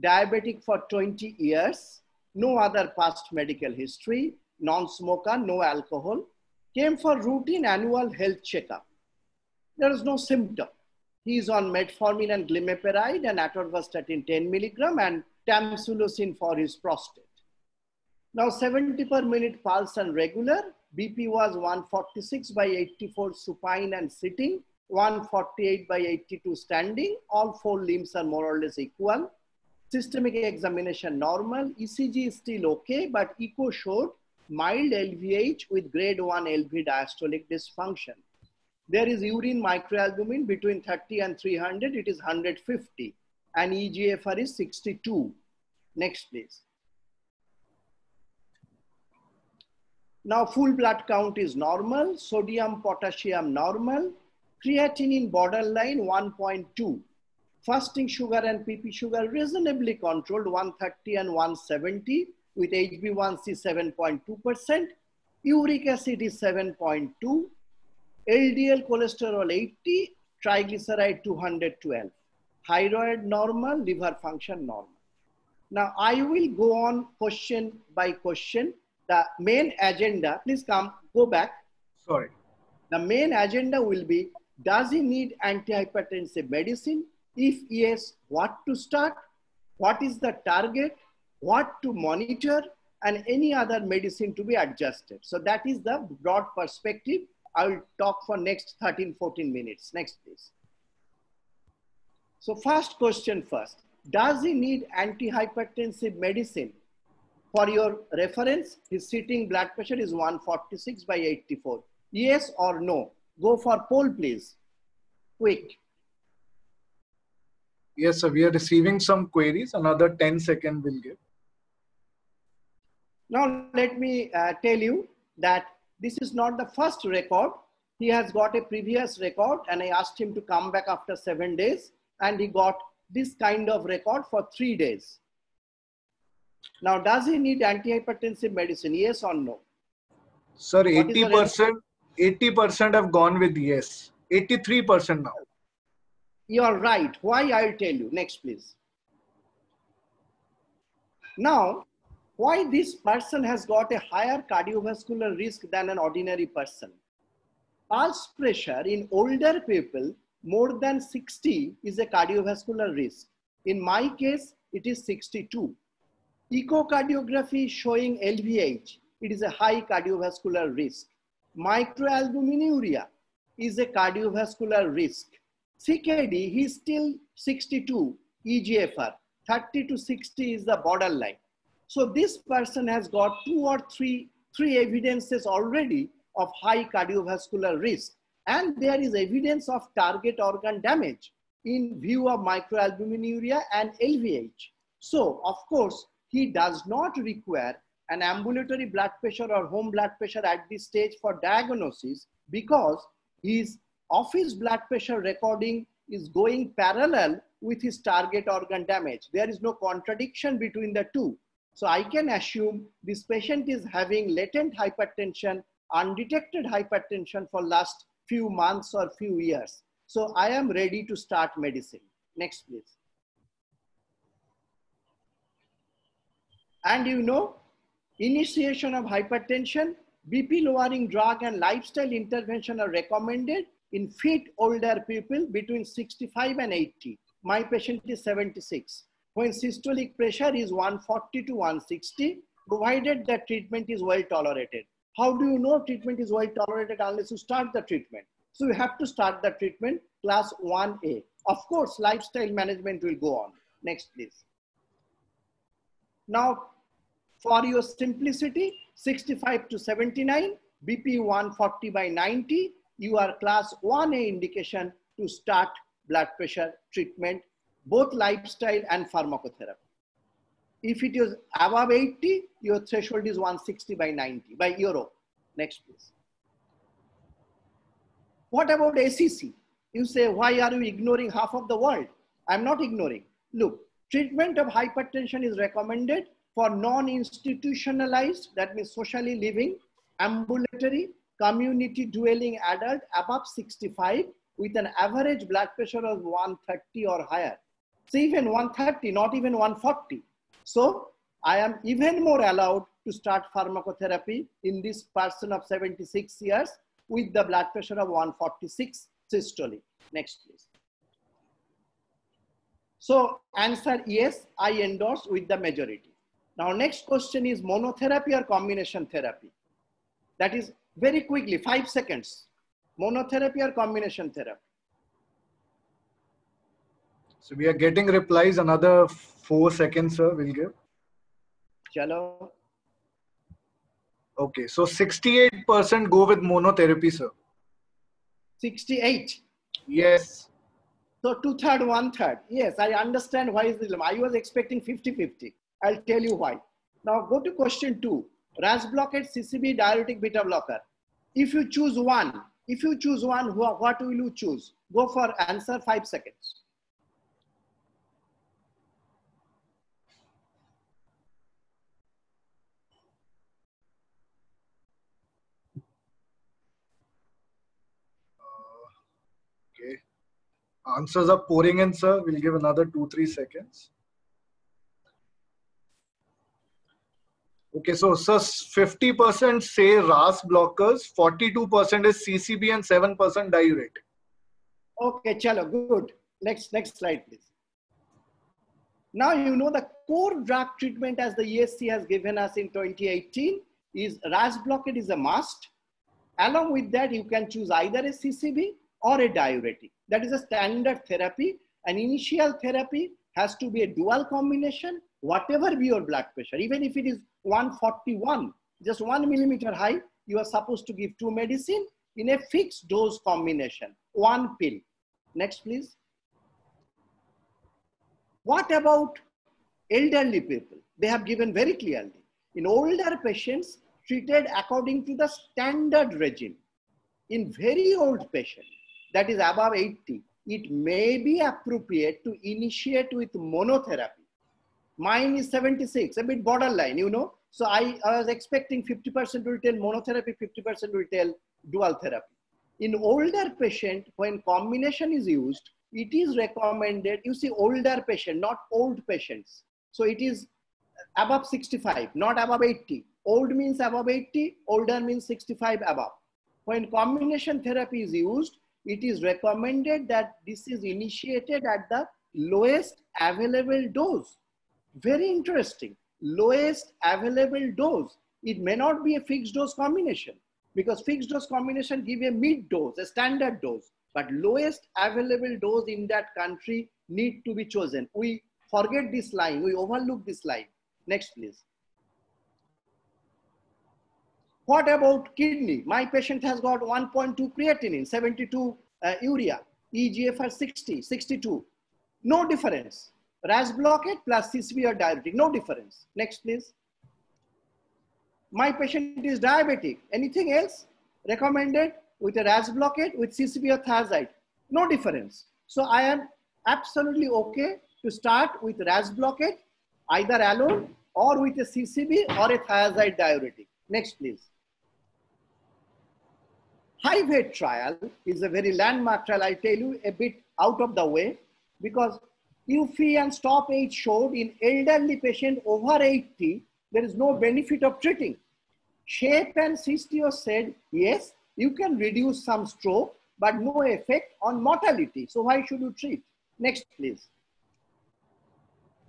diabetic for twenty years, no other past medical history, non-smoker, no alcohol, came for routine annual health checkup. There is no symptom. He is on metformin and glimepiride and atorvastatin ten milligram and tamsulosin for his prostate. Now seventy per minute pulse and regular, B P was one forty-six by eighty-four supine and sitting, one forty-eight by eighty-two standing, all four limbs are more or less equal. Systemic examination normal, E C G is still okay, but echo showed mild L V H with grade one L V diastolic dysfunction. There is urine microalbumin between thirty and three hundred, it is one hundred fifty, and E G F R is sixty-two. Next please. Now full blood count is normal, sodium, potassium normal, creatinine borderline one point two. Fasting sugar and P P sugar reasonably controlled, one thirty and one seventy with H b one C seven point two percent, uric acid is seven point two, L D L cholesterol eighty, triglyceride two hundred twelve, thyroid normal, liver function normal. Now I will go on question by question. The main agenda, please come, go back. Sorry. The main agenda will be, does he need antihypertensive medicine? If yes, what to start? What is the target? What to monitor? And any other medicine to be adjusted. So that is the broad perspective. I will talk for next thirteen, fourteen minutes. Next, please. So first question first. Does he need antihypertensive medicine? For your reference, his sitting blood pressure is one forty-six by eighty-four. Yes or no? Go for poll, please. Quick. Yes, sir. We are receiving some queries. Another ten seconds will give. Now, let me uh, tell you that this is not the first record. He has got a previous record and I asked him to come back after seven days and he got this kind of record for three days. Now, does he need antihypertensive medicine? Yes or no? Sir, eighty percent have gone with yes. eighty-three percent now. You are right. Why? I'll tell you. Next, please. Now, why this person has got a higher cardiovascular risk than an ordinary person? Pulse pressure in older people more than sixty is a cardiovascular risk. In my case, it is sixty-two. Echocardiography showing L V H it is a high cardiovascular risk. Microalbuminuria is a cardiovascular risk. C K D, he's still sixty-two, E G F R, thirty to sixty is the borderline. So this person has got two or three, three evidences already of high cardiovascular risk. And there is evidence of target organ damage in view of microalbuminuria and L V H. So of course, he does not require an ambulatory blood pressure or home blood pressure at this stage for diagnosis, because his office blood pressure recording is going parallel with his target organ damage. There is no contradiction between the two. So I can assume this patient is having latent hypertension, undetected hypertension for last few months or few years. So I am ready to start medicine. Next, please. And you know, initiation of hypertension, B P lowering drug and lifestyle intervention are recommended in fit older people between sixty-five and eighty. My patient is seventy-six. When systolic pressure is one forty to one sixty, provided that treatment is well tolerated. How do you know treatment is well tolerated unless you start the treatment? So you have to start the treatment, class one A. Of course, lifestyle management will go on. Next, please. Now, for your simplicity, sixty-five to seventy-nine, B P one forty by ninety, you are class one A indication to start blood pressure treatment, both lifestyle and pharmacotherapy. If it is above eighty, your threshold is one sixty by ninety, by euro. Next, please. What about A C C? You say, why are you ignoring half of the world? I'm not ignoring. Look, treatment of hypertension is recommended for non-institutionalized, that means socially living, ambulatory, community dwelling adult above sixty-five with an average blood pressure of one thirty or higher. So even one thirty, not even one forty. So I am even more allowed to start pharmacotherapy in this person of seventy-six years with the blood pressure of one forty-six systolic. Next, please. So answer yes, I endorse with the majority. Now next question is monotherapy or combination therapy? That is very quickly, five seconds. Monotherapy or combination therapy? So we are getting replies, another four seconds, sir, we'll give. Chalo. Okay, so sixty-eight percent go with monotherapy, sir. sixty-eight? Yes. So two-third, one-third. Yes, I understand why is the dilemma. I was expecting fifty fifty. I'll tell you why. Now go to question two. R A S blockade, C C B, diuretic beta blocker. If you choose one, if you choose one, what will you choose? Go for answer, five seconds. Okay. Answers are pouring in, sir. We'll give another two, three seconds. Okay, so, so fifty percent say R A S blockers, forty-two percent is C C B and seven percent diuretic. Okay, chalo, good. Next, next slide, please. Now, you know the core drug treatment as the E S C has given us in twenty eighteen is R A S blockade is a must. Along with that, you can choose either a C C B or a diuretic. That is a standard therapy. An initial therapy has to be a dual combination, whatever be your blood pressure, even if it is one forty-one, just one millimeter high, you are supposed to give two medicine in a fixed dose combination, one pill. Next, please. What about elderly people? They have given very clearly. In older patients treated according to the standard regime, in very old patient, that is above eighty, it may be appropriate to initiate with monotherapy. Mine is seventy-six, a bit borderline, you know. So I, I was expecting fifty percent will tell monotherapy, fifty percent will tell dual therapy. In older patient, when combination is used, it is recommended, you see older patient, not old patients. So it is above sixty-five, not above eighty. Old means above eighty, older means sixty-five above. When combination therapy is used, it is recommended that this is initiated at the lowest available dose. Very interesting. Lowest available dose. It may not be a fixed dose combination, because fixed dose combination give a mid dose, a standard dose, but lowest available dose in that country need to be chosen. We forget this line, we overlook this line. Next, please. What about kidney? My patient has got one point two creatinine, seventy-two uh, urea, E G F R sixty, sixty-two. No difference. R A S blockade plus C C B or diuretic, no difference. Next, please. My patient is diabetic. Anything else recommended with a R A S blockade with C C B or thiazide? No difference. So I am absolutely okay to start with R A S blockade, either alone or with a C C B or a thiazide diuretic. Next, please. HYVET trial is a very landmark trial. I tell you a bit out of the way because U F I and stop age showed in elderly patient over eighty, there is no benefit of treating. Shape and Sistio said, yes, you can reduce some stroke, but no effect on mortality. So why should you treat? Next, please.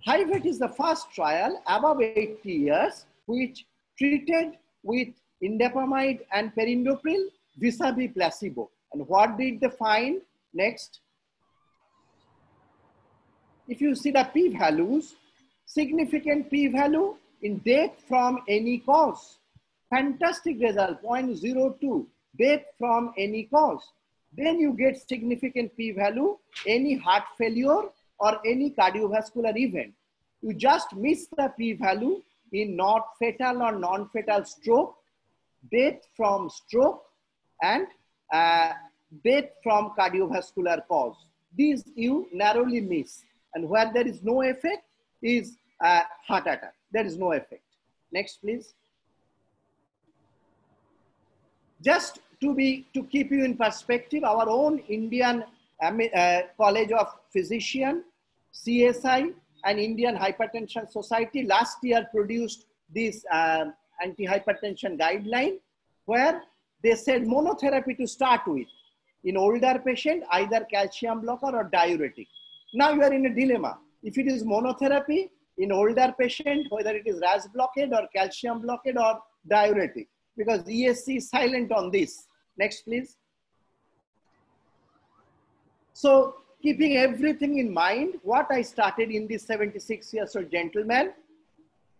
HYVET is the first trial above eighty years, which treated with indapamide and perindopril vis-a-vis placebo. And what did they find? Next. If you see the p values, significant p value in death from any cause. Fantastic result, zero point zero two, death from any cause. Then you get significant p value, any heart failure or any cardiovascular event. You just miss the p value in not fatal or non-fatal stroke, death from stroke and uh, death from cardiovascular cause. These you narrowly miss. And where there is no effect is uh, heart attack. There is no effect. Next, please. Just to be to keep you in perspective, our own Indian um, uh, College of Physician, C S I, and Indian Hypertension Society last year produced this uh, anti-hypertension guideline, where they said monotherapy to start with in older patient, either calcium blocker or diuretic. Now you are in a dilemma. If it is monotherapy in older patient, whether it is R A S blockade or calcium blockade or diuretic, because E S C is silent on this. Next, please. So keeping everything in mind, what I started in this seventy-six years old gentleman,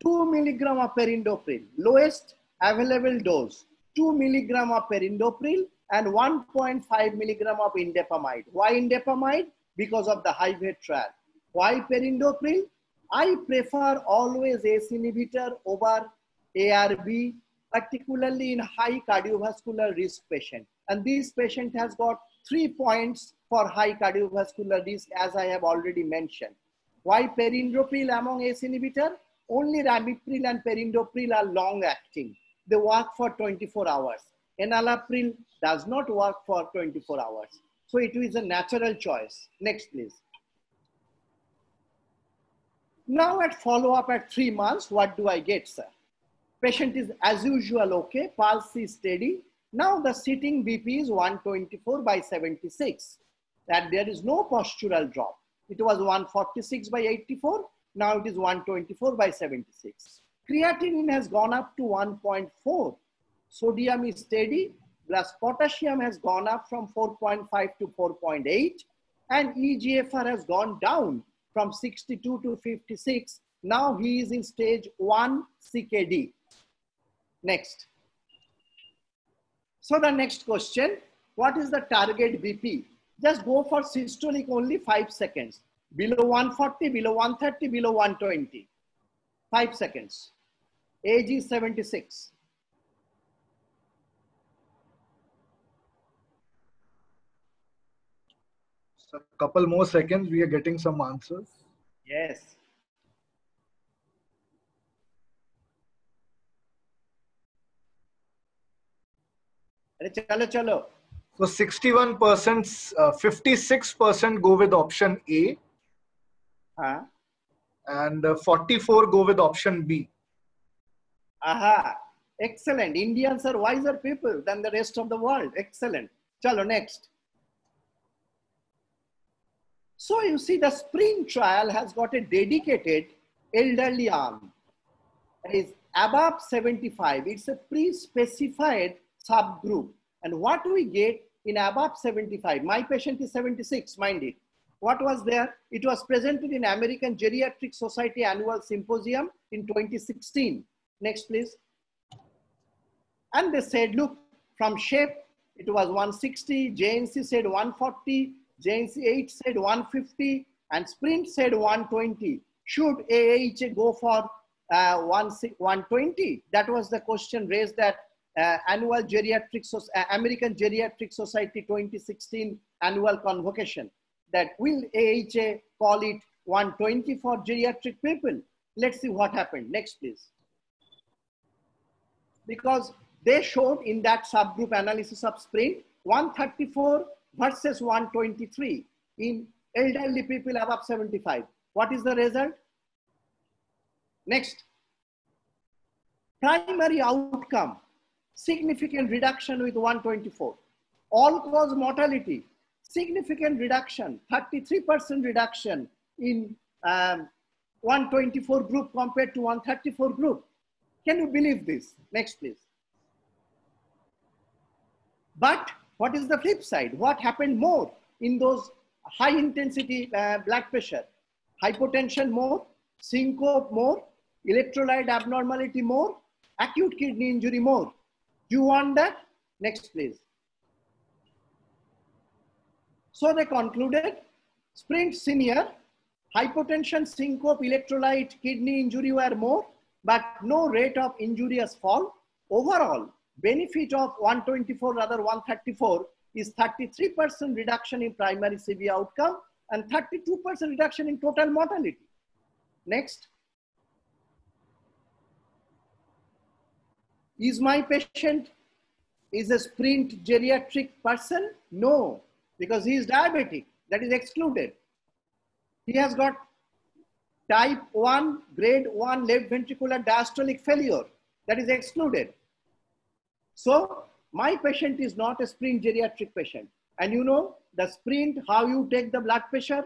two milligram of perindopril, lowest available dose, two milligram of perindopril and one point five milligram of indapamide. Why indapamide? Because of the HYVET trial. Why perindopril? I prefer always ACE inhibitor over A R B, particularly in high cardiovascular risk patient. And this patient has got three points for high cardiovascular risk, as I have already mentioned. Why perindopril among ACE inhibitor? Only ramipril and perindopril are long acting. They work for twenty-four hours. Enalapril does not work for twenty-four hours. So it is a natural choice. Next, please. Now at follow-up at three months, what do I get, sir? Patient is as usual okay, pulse is steady. Now the sitting B P is one twenty-four by seventy-six. That there is no postural drop. It was one forty-six by eighty-four. Now it is one twenty-four by seventy-six. Creatinine has gone up to one point four. Sodium is steady. Plus potassium has gone up from four point five to four point eight, and E G F R has gone down from sixty-two to fifty-six. Now he is in stage one C K D. Next. So the next question, what is the target B P? Just go for systolic only five seconds. Below one forty, below one thirty, below one twenty. Five seconds. Age is seventy-six. A couple more seconds, we are getting some answers. Yes. Chalo, chalo. So sixty-one percent, uh, fifty-six percent go with option A, huh? And uh, forty-four go with option B. Aha, excellent. Indians are wiser people than the rest of the world. Excellent. Chalo, next. So you see the SPRINT trial has got a dedicated elderly arm. That is above seventy-five, it's a pre-specified subgroup. And what we get in above seventy-five, my patient is seventy-six, mind it. What was there? It was presented in American Geriatric Society Annual Symposium in twenty sixteen. Next, please. And they said, look, from shape, it was one sixty, J N C said one forty, J N C eight said one fifty, and SPRINT said one twenty. Should A H A go for uh, one twenty? That was the question raised at uh, annual geriatric so uh, American Geriatric Society twenty sixteen annual convocation. That will A H A call it one twenty for geriatric people? Let's see what happened. Next, please. Because they showed in that subgroup analysis of SPRINT one thirty-four versus one twenty-three in elderly people above seventy-five. What is the result? Next. Primary outcome, significant reduction with one twenty-four. All-cause mortality, significant reduction, thirty-three percent reduction in um, one twenty-four group compared to one thirty-four group. Can you believe this? Next, please. But what is the flip side? What happened more in those high intensity uh, blood pressure? Hypotension more, syncope more, electrolyte abnormality more, acute kidney injury more. Do you want that? Next, please. So they concluded SPRINT senior, hypotension, syncope, electrolyte, kidney injury were more, but no rate of injurious fall. Overall, benefit of one twenty-four, rather one thirty-four, is thirty-three percent reduction in primary C V outcome and thirty-two percent reduction in total mortality. Next. Is my patient is a SPRINT geriatric person? No, because he is diabetic. That is excluded. He has got type one, grade one left ventricular diastolic failure. That is excluded. So my patient is not a SPRINT geriatric patient. And you know, the SPRINT, how you take the blood pressure,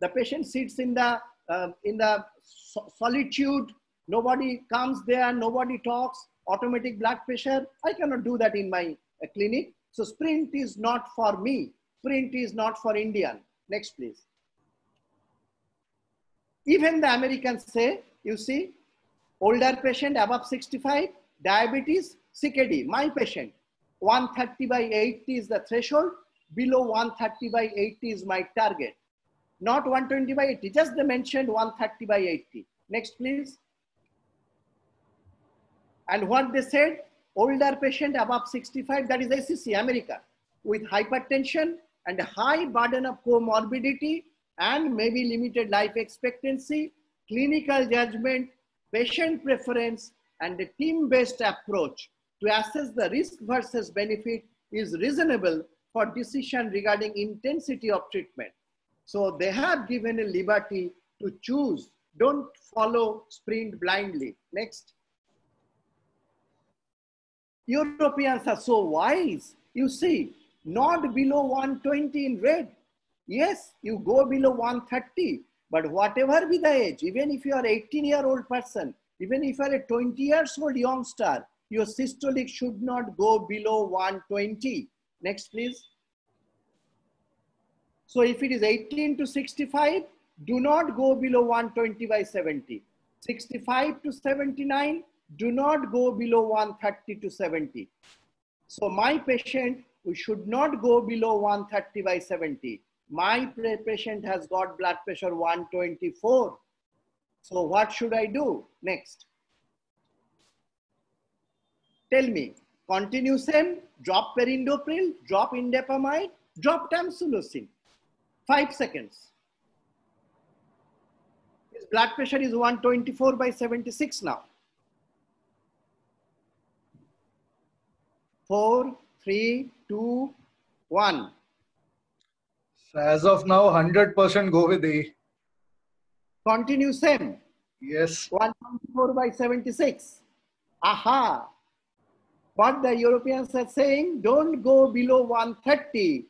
the patient sits in the, uh, in the so solitude, nobody comes there, nobody talks, automatic blood pressure. I cannot do that in my uh, clinic. So SPRINT is not for me. SPRINT is not for Indian. Next, please. Even the Americans say, you see, older patient above sixty-five, diabetes, C K D, my patient, one thirty by eighty is the threshold. Below one thirty by eighty is my target. Not one twenty by eighty, just they mentioned one thirty by eighty. Next, please. And what they said, older patient above sixty-five, that is A C C, America, with hypertension and a high burden of comorbidity and maybe limited life expectancy, clinical judgment, patient preference, and a team-based approach to assess the risk versus benefit is reasonable for decision regarding intensity of treatment. So they have given a liberty to choose. Don't follow SPRINT blindly. Next. Europeans are so wise. You see, not below one twenty in red. Yes, you go below one thirty, but whatever be the age, even if you are eighteen year old person, even if you are a twenty years old youngster, your systolic should not go below one twenty. Next, please. So if it is eighteen to sixty-five, do not go below one twenty by seventy. sixty-five to seventy-nine, do not go below one thirty to seventy. So my patient, we should not go below one thirty by seventy. My patient has got blood pressure one twenty-four. So what should I do? Next. Tell me. Continue same, drop perindopril, drop indapamide, drop tamsulosin. Five seconds. His blood pressure is one twenty-four by seventy-six now. Four, three, two, one. So as of now, one hundred percent go with A. Continue same. Yes. one twenty-four by seventy-six. Aha. But the Europeans are saying, don't go below one thirty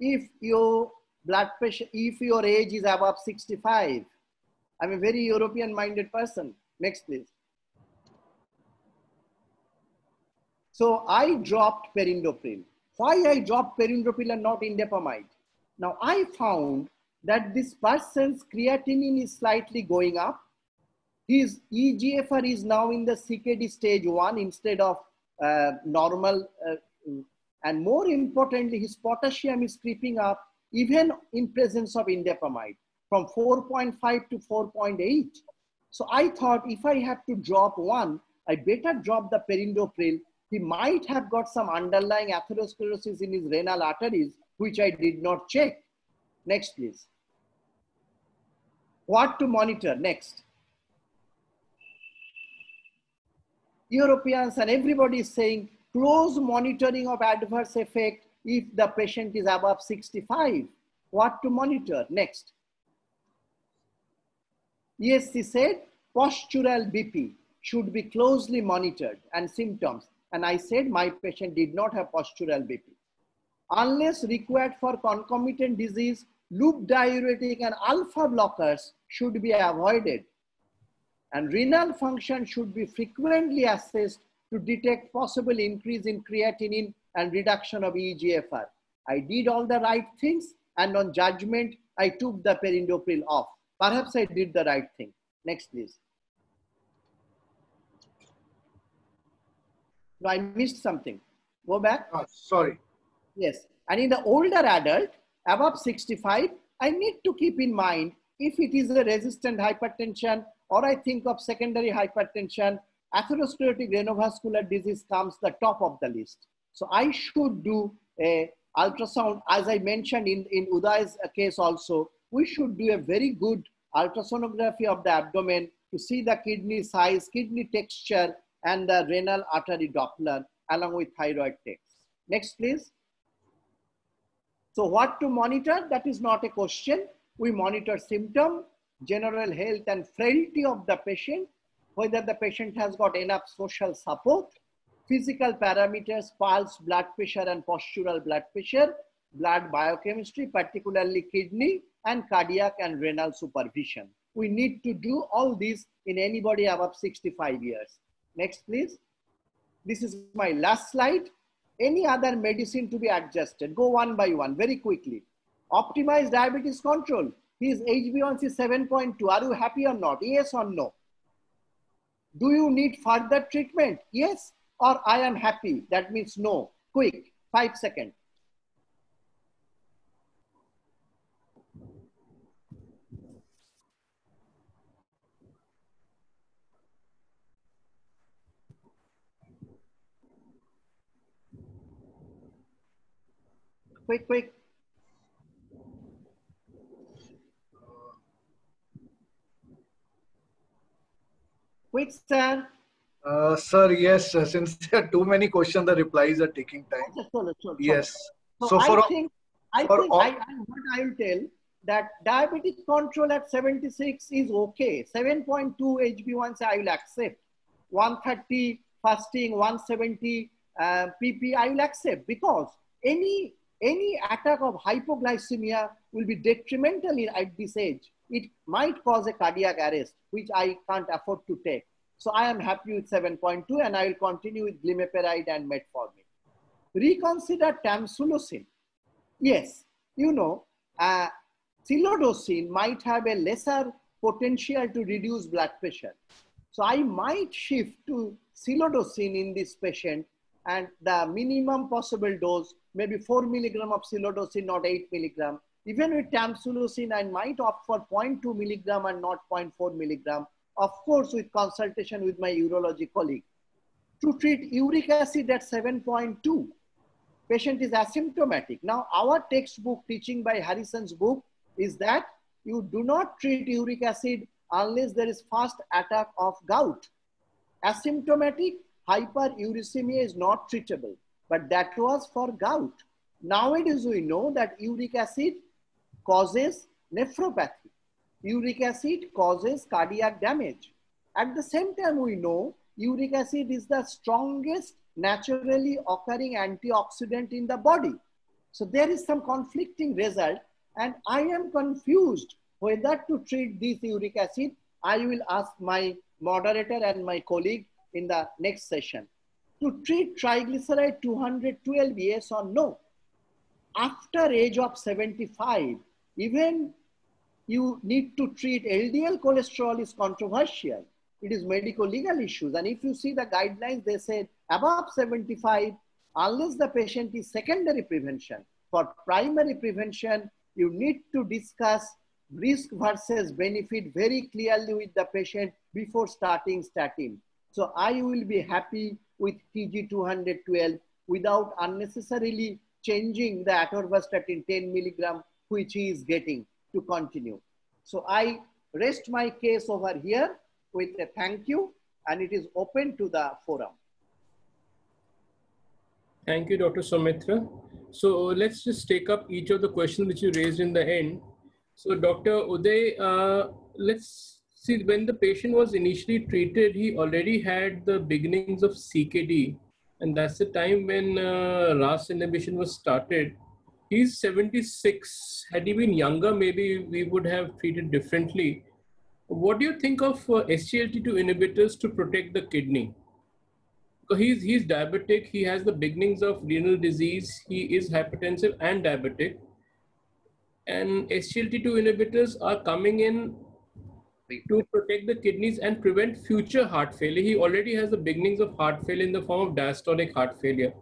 if your blood pressure, if your age is above sixty-five. I'm a very European minded person. Next, please. So I dropped perindopril. Why I dropped perindopril and not indapamide? Now I found that this person's creatinine is slightly going up. His E G F R is now in the C K D stage one instead of uh, normal. Uh, and more importantly, his potassium is creeping up even in presence of indapamide from four point five to four point eight. So I thought if I have to drop one, I better drop the perindopril. He might have got some underlying atherosclerosis in his renal arteries, which I did not check. Next, please. What to monitor? Next. Europeans and everybody is saying close monitoring of adverse effect if the patient is above sixty-five. What to monitor? Next. E S C said postural B P should be closely monitored and symptoms. And I said my patient did not have postural B P. Unless required for concomitant disease, loop diuretic and alpha blockers should be avoided. And renal function should be frequently assessed to detect possible increase in creatinine and reduction of E G F R. I did all the right things, and on judgment, I took the perindopril off. Perhaps I did the right thing. Next, please. No, I missed something. Go back. Oh, sorry. Yes. And in the older adult, above sixty-five, I need to keep in mind if it is a resistant hypertension or I think of secondary hypertension, atherosclerotic renovascular disease comes the top of the list. So I should do a ultrasound, as I mentioned in, in Uday's case also, we should do a very good ultrasonography of the abdomen to see the kidney size, kidney texture, and the renal artery Doppler along with thyroid tests. Next, please. So what to monitor? That is not a question. We monitor symptom, general health and frailty of the patient, whether the patient has got enough social support, physical parameters, pulse, blood pressure and postural blood pressure, blood biochemistry, particularly kidney and cardiac and renal supervision. We need to do all this in anybody above sixty-five years. Next, please. This is my last slide. Any other medicine to be adjusted? Go one by one, very quickly. Optimized diabetes control. His H B one C seven point two. Are you happy or not? Yes or no? Do you need further treatment? Yes, or I am happy. That means no. Quick, five seconds. Quick, quick. Quick, sir. Uh, sir, yes, sir. Since there are too many questions, the replies are taking time. Sure, sure, sure. Yes. So, so I for think, I for think all... I, I, what I will tell that diabetic control at seventy-six is okay. seven point two H B one C I will accept. one thirty fasting, one seventy uh, P P I will accept because Any, any attack of hypoglycemia will be detrimental in, at this age. It might cause a cardiac arrest, which I can't afford to take. So I am happy with seven point two and I will continue with glimepiride and metformin. Reconsider tamsulosin. Yes, you know, uh, silodosin might have a lesser potential to reduce blood pressure. So I might shift to silodosin in this patient, and the minimum possible dose maybe four milligram of silodosin, not eight milligram. Even with tamsulosin, I might opt for zero point two milligram and not zero point four milligram. Of course, with consultation with my urology colleague. To treat uric acid at seven point two, patient is asymptomatic. Now, our textbook teaching by Harrison's book is that you do not treat uric acid unless there is first attack of gout. Asymptomatic hyperuricemia is not treatable. But that was for gout. Nowadays, we know that uric acid causes nephropathy. Uric acid causes cardiac damage. At the same time, we know uric acid is the strongest naturally occurring antioxidant in the body. So there is some conflicting result. And I am confused whether to treat this uric acid. I will ask my moderator and my colleague in the next session. to treat triglyceride two hundred twelve yes or no. After age of seventy-five, even you need to treat L D L cholesterol is controversial. It is medical legal issues. And if you see the guidelines, they said above seventy-five, unless the patient is secondary prevention. For primary prevention, you need to discuss risk versus benefit very clearly with the patient before starting statin. So I will be happy with T G two twelve without unnecessarily changing the atorvastatin ten milligram, which he is getting, to continue. So I rest my case over here with a thank you, and it is open to the forum. Thank you, Doctor Saumitra. So let's just take up each of the questions which you raised in the end. So Doctor Uday, uh, let's see, when the patient was initially treated, he already had the beginnings of C K D. And that's the time when uh, R A S inhibition was started. He's seventy-six. Had he been younger, maybe we would have treated differently. What do you think of uh, S G L T two inhibitors to protect the kidney? Because he's, he's diabetic. He has the beginnings of renal disease. He is hypertensive and diabetic. And S G L T two inhibitors are coming in to protect the kidneys and prevent future heart failure. He already has the beginnings of heart failure in the form of diastolic heart failure.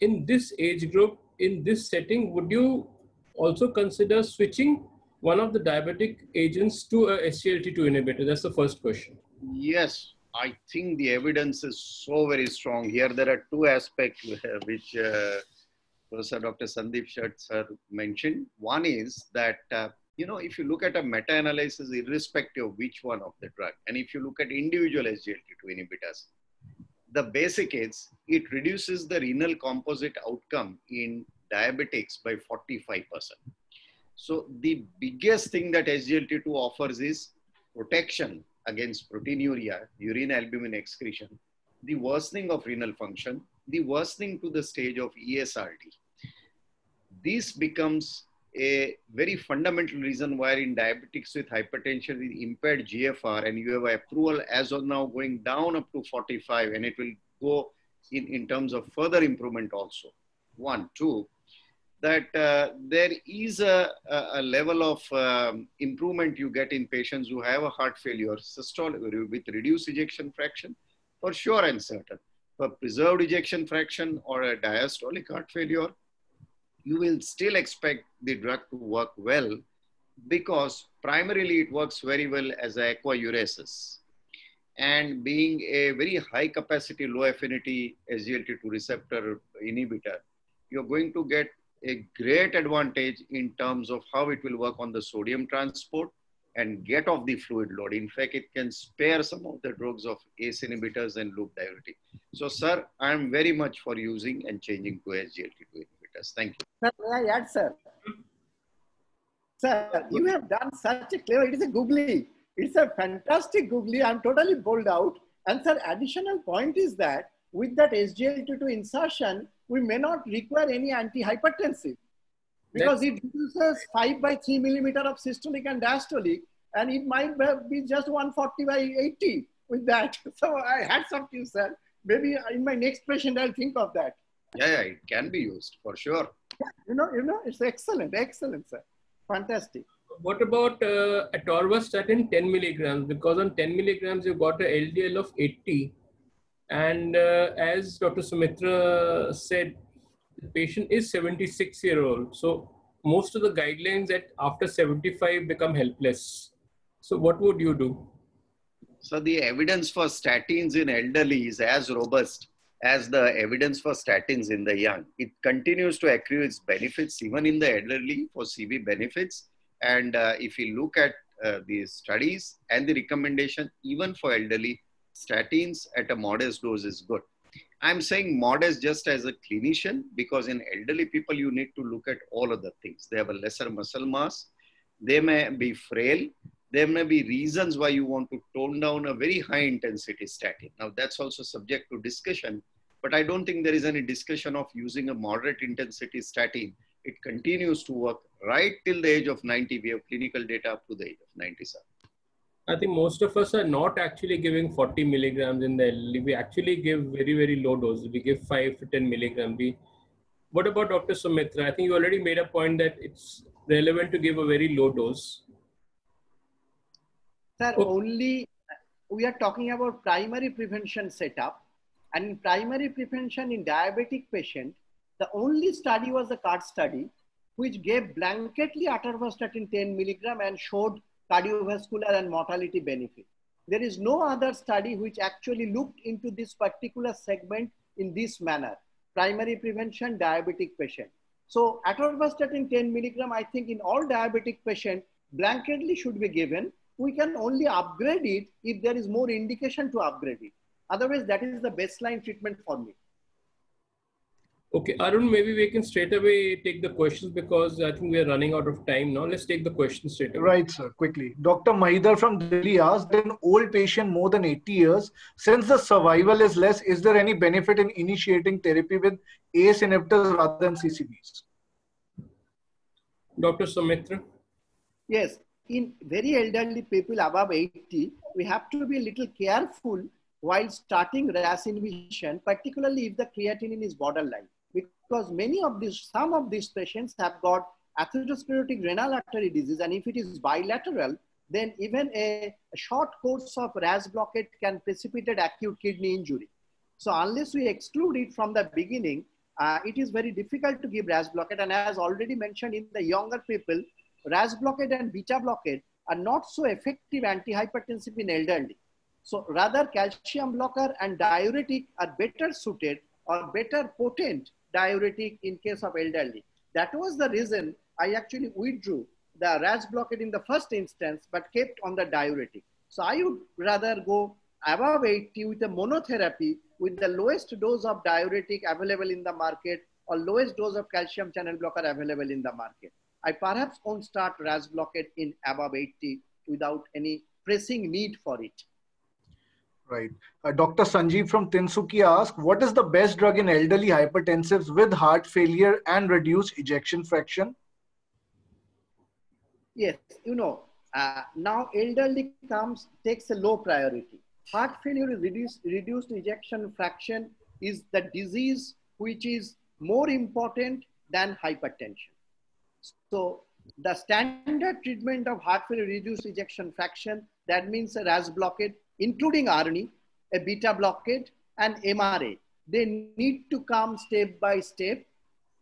In this age group, in this setting, would you also consider switching one of the diabetic agents to a S G L T two inhibitor? That's the first question. Yes, I think the evidence is so very strong. Here there are two aspects which uh, Professor Doctor Sandeep Seth mentioned. One is that uh, you know, if you look at a meta-analysis, irrespective of which one of the drug, and if you look at individual S G L T two inhibitors, the basic is it reduces the renal composite outcome in diabetics by forty-five percent. So the biggest thing that S G L T two offers is protection against proteinuria, urine albumin excretion, the worsening of renal function, the worsening to the stage of E S R D. This becomes a very fundamental reason why in diabetics with hypertension with impaired G F R, and you have an approval as of now going down up to forty-five, and it will go in, in terms of further improvement also. One, two, that uh, there is a, a level of um, improvement you get in patients who have a heart failure systolic with reduced ejection fraction, for sure and certain. For preserved ejection fraction or a diastolic heart failure, you will still expect the drug to work well because primarily it works very well as an aquauresis. And being a very high capacity, low affinity S G L T two receptor inhibitor, you're going to get a great advantage in terms of how it will work on the sodium transport and get off the fluid load. In fact, it can spare some of the drugs of A C E inhibitors and loop diuretic. So sir, I'm very much for using and changing to S G L T two. Thank you. Sir, may I add, sir? Sir, you have done such a clever, it is a googly. It's a fantastic googly. I'm totally bowled out. And sir, additional point is that with that S G L T two insertion, we may not require any antihypertensive because yes, it reduces five by three millimeter of systolic and diastolic, and it might be just one forty by eighty with that. So I had something, sir. Maybe in my next patient, I'll think of that. Yeah, yeah, it can be used for sure. Yeah, you know, you know, it's excellent, excellent, sir. Fantastic. What about uh, atorvastatin ten milligrams? Because on ten milligrams, you've got an L D L of eighty. And uh, as Doctor Saumitra said, the patient is seventy-six year old. So most of the guidelines that after seventy-five become helpless. So what would you do? So the evidence for statins in elderly is as robust as the evidence for statins in the young. It continues to accrue its benefits even in the elderly for C V benefits. And uh, if you look at uh, the studies and the recommendation, even for elderly, statins at a modest dose is good. I'm saying modest just as a clinician because in elderly people, you need to look at all other things. They have a lesser muscle mass. They may be frail. There may be reasons why you want to tone down a very high intensity statin. Now that's also subject to discussion, but I don't think there is any discussion of using a moderate intensity statin. It continues to work right till the age of ninety. We have clinical data up to the age of ninety-seven. I think most of us are not actually giving forty milligrams in the elderly. We actually give very, very low doses. We give five to ten milligrams. We, what about Doctor Saumitra? I think you already made a point that it's relevant to give a very low dose. Sir, okay. Only we are talking about primary prevention setup. And in primary prevention in diabetic patient, the only study was the C A R D study, which gave blanketly atorvastatin ten milligram and showed cardiovascular and mortality benefit. There is no other study which actually looked into this particular segment in this manner, primary prevention, diabetic patient. So atorvastatin ten milligram, I think in all diabetic patients, blanketly should be given. We can only upgrade it if there is more indication to upgrade it. Otherwise, that is the baseline treatment for me. Okay, Arun, maybe we can straight away take the questions because I think we are running out of time now. Let's take the questions straight away. Right, sir, quickly. Doctor Mahidar from Delhi asked, an old patient more than eighty years, since the survival is less, is there any benefit in initiating therapy with A C E inhibitors rather than C C Bs? Doctor Saumitra? Yes, in very elderly people above eighty, we have to be a little careful while starting R A S inhibition, particularly if the creatinine is borderline. Because many of these, some of these patients have got atherosclerotic renal artery disease, and if it is bilateral, then even a short course of R A S blockade can precipitate acute kidney injury. So unless we exclude it from the beginning, uh, it is very difficult to give R A S blockade. And as already mentioned, in the younger people, R A S blockade and beta blockade are not so effective antihypertensive in elderly. So rather calcium blocker and diuretic are better suited or better potent diuretic in case of elderly. That was the reason I actually withdrew the R A S blockade in the first instance, but kept on the diuretic. So I would rather go above eighty with a monotherapy with the lowest dose of diuretic available in the market or lowest dose of calcium channel blocker available in the market. I perhaps won't start R A S blockade in above eighty without any pressing need for it. Right. Uh, Doctor Sanjeev from Tinsukia asked, what is the best drug in elderly hypertensives with heart failure and reduced ejection fraction? Yes, you know, uh, now elderly comes, takes a low priority. Heart failure is reduced, reduced ejection fraction is the disease which is more important than hypertension. So the standard treatment of heart failure reduced ejection fraction, that means a R A S blockade, including R N A, a beta blockade, and M R A. They need to come step by step.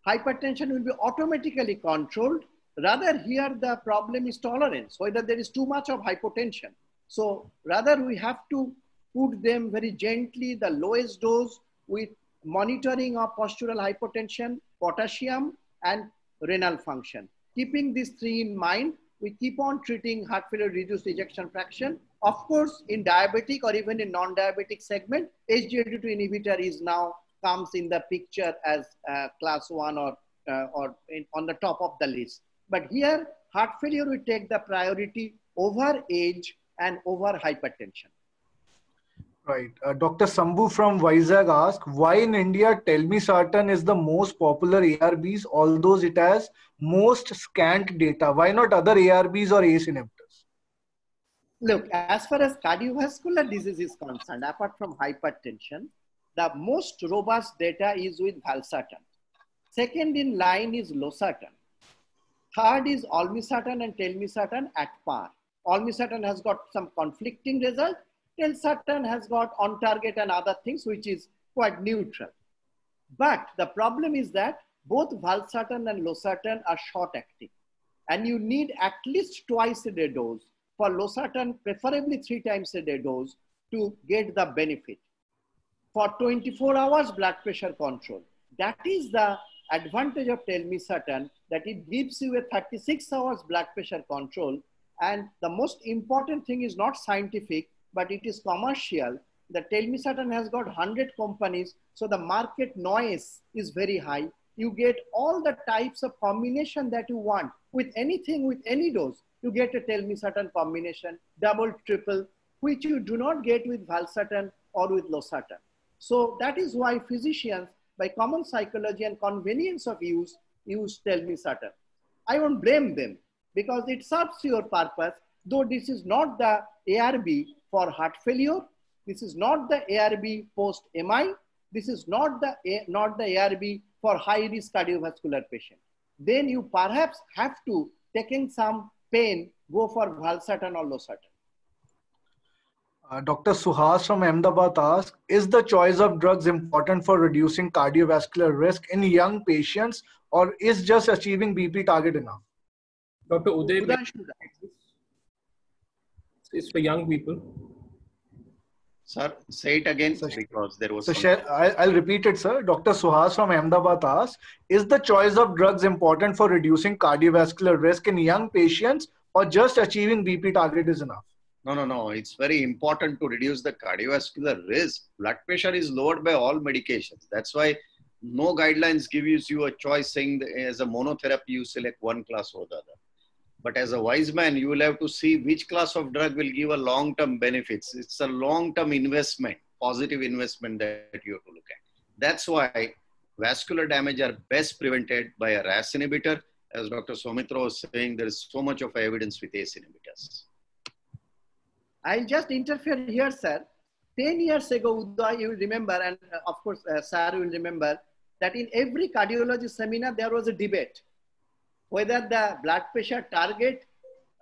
Hypertension will be automatically controlled. Rather here the problem is tolerance, whether there is too much of hypotension. So rather we have to put them very gently, the lowest dose with monitoring of postural hypotension, potassium, and renal function. Keeping these three in mind, we keep on treating heart failure reduced ejection fraction. Of course, in diabetic or even in non-diabetic segment, H G L T two inhibitor is now comes in the picture as uh, class one or, uh, or in, on the top of the list. But here, heart failure will take the priority over age and over hypertension. Right. Uh, Doctor Sambhu from Vizag asked, why in India telmisartan is the most popular A R Bs, although it has most scant data? Why not other A R Bs or A C E inhibitors? Look, as far as cardiovascular disease is concerned, apart from hypertension, the most robust data is with valsartan. Second in line is losartan. Third is olmesartan and telmisartan at par. Olmesartan has got some conflicting results. Telmisartan has got on target and other things, which is quite neutral. But the problem is that both valsartan and losartan are short acting. And you need at least twice a day dose. For losartan, preferably three times a day dose to get the benefit. For twenty-four hours blood pressure control. That is the advantage of telmisartan, that it gives you a thirty-six hours blood pressure control. And the most important thing is not scientific, but it is commercial. The telmisartan has got one hundred companies, so the market noise is very high. You get all the types of combination that you want with anything, with any dose. You get a telmisartan combination, double, triple, which you do not get with valsartan or with losartan. So that is why physicians, by common psychology and convenience of use, use telmisartan. I won't blame them because it serves your purpose, though this is not the A R B for heart failure. This is not the A R B post M I. This is not the, not the A R B for high-risk cardiovascular patient. Then you perhaps have to, taking some pain, go for valsartan or losartan. Uh, Doctor Suhas from Ahmedabad asks, is the choice of drugs important for reducing cardiovascular risk in young patients, or is just achieving B P target enough? Doctor Uday, it's for young people. Sir, say it again, sir, because there was. So share, I'll, I'll repeat it, sir. Doctor Suhas from Ahmedabad asks, is the choice of drugs important for reducing cardiovascular risk in young patients, or just achieving B P target is enough? No, no, no. It's very important to reduce the cardiovascular risk. Blood pressure is lowered by all medications. That's why no guidelines gives you a choice saying as a monotherapy, you select one class or the other. But as a wise man, you will have to see which class of drug will give a long-term benefits. It's a long-term investment, positive investment that you have to look at. That's why vascular damage are best prevented by a R A S inhibitor. As Doctor Saumitra was saying, there is so much of evidence with A C E inhibitors. I'll just interfere here, sir. ten years ago, you will remember, and of course, uh, sir, you will remember that in every cardiology seminar, there was a debate whether the blood pressure target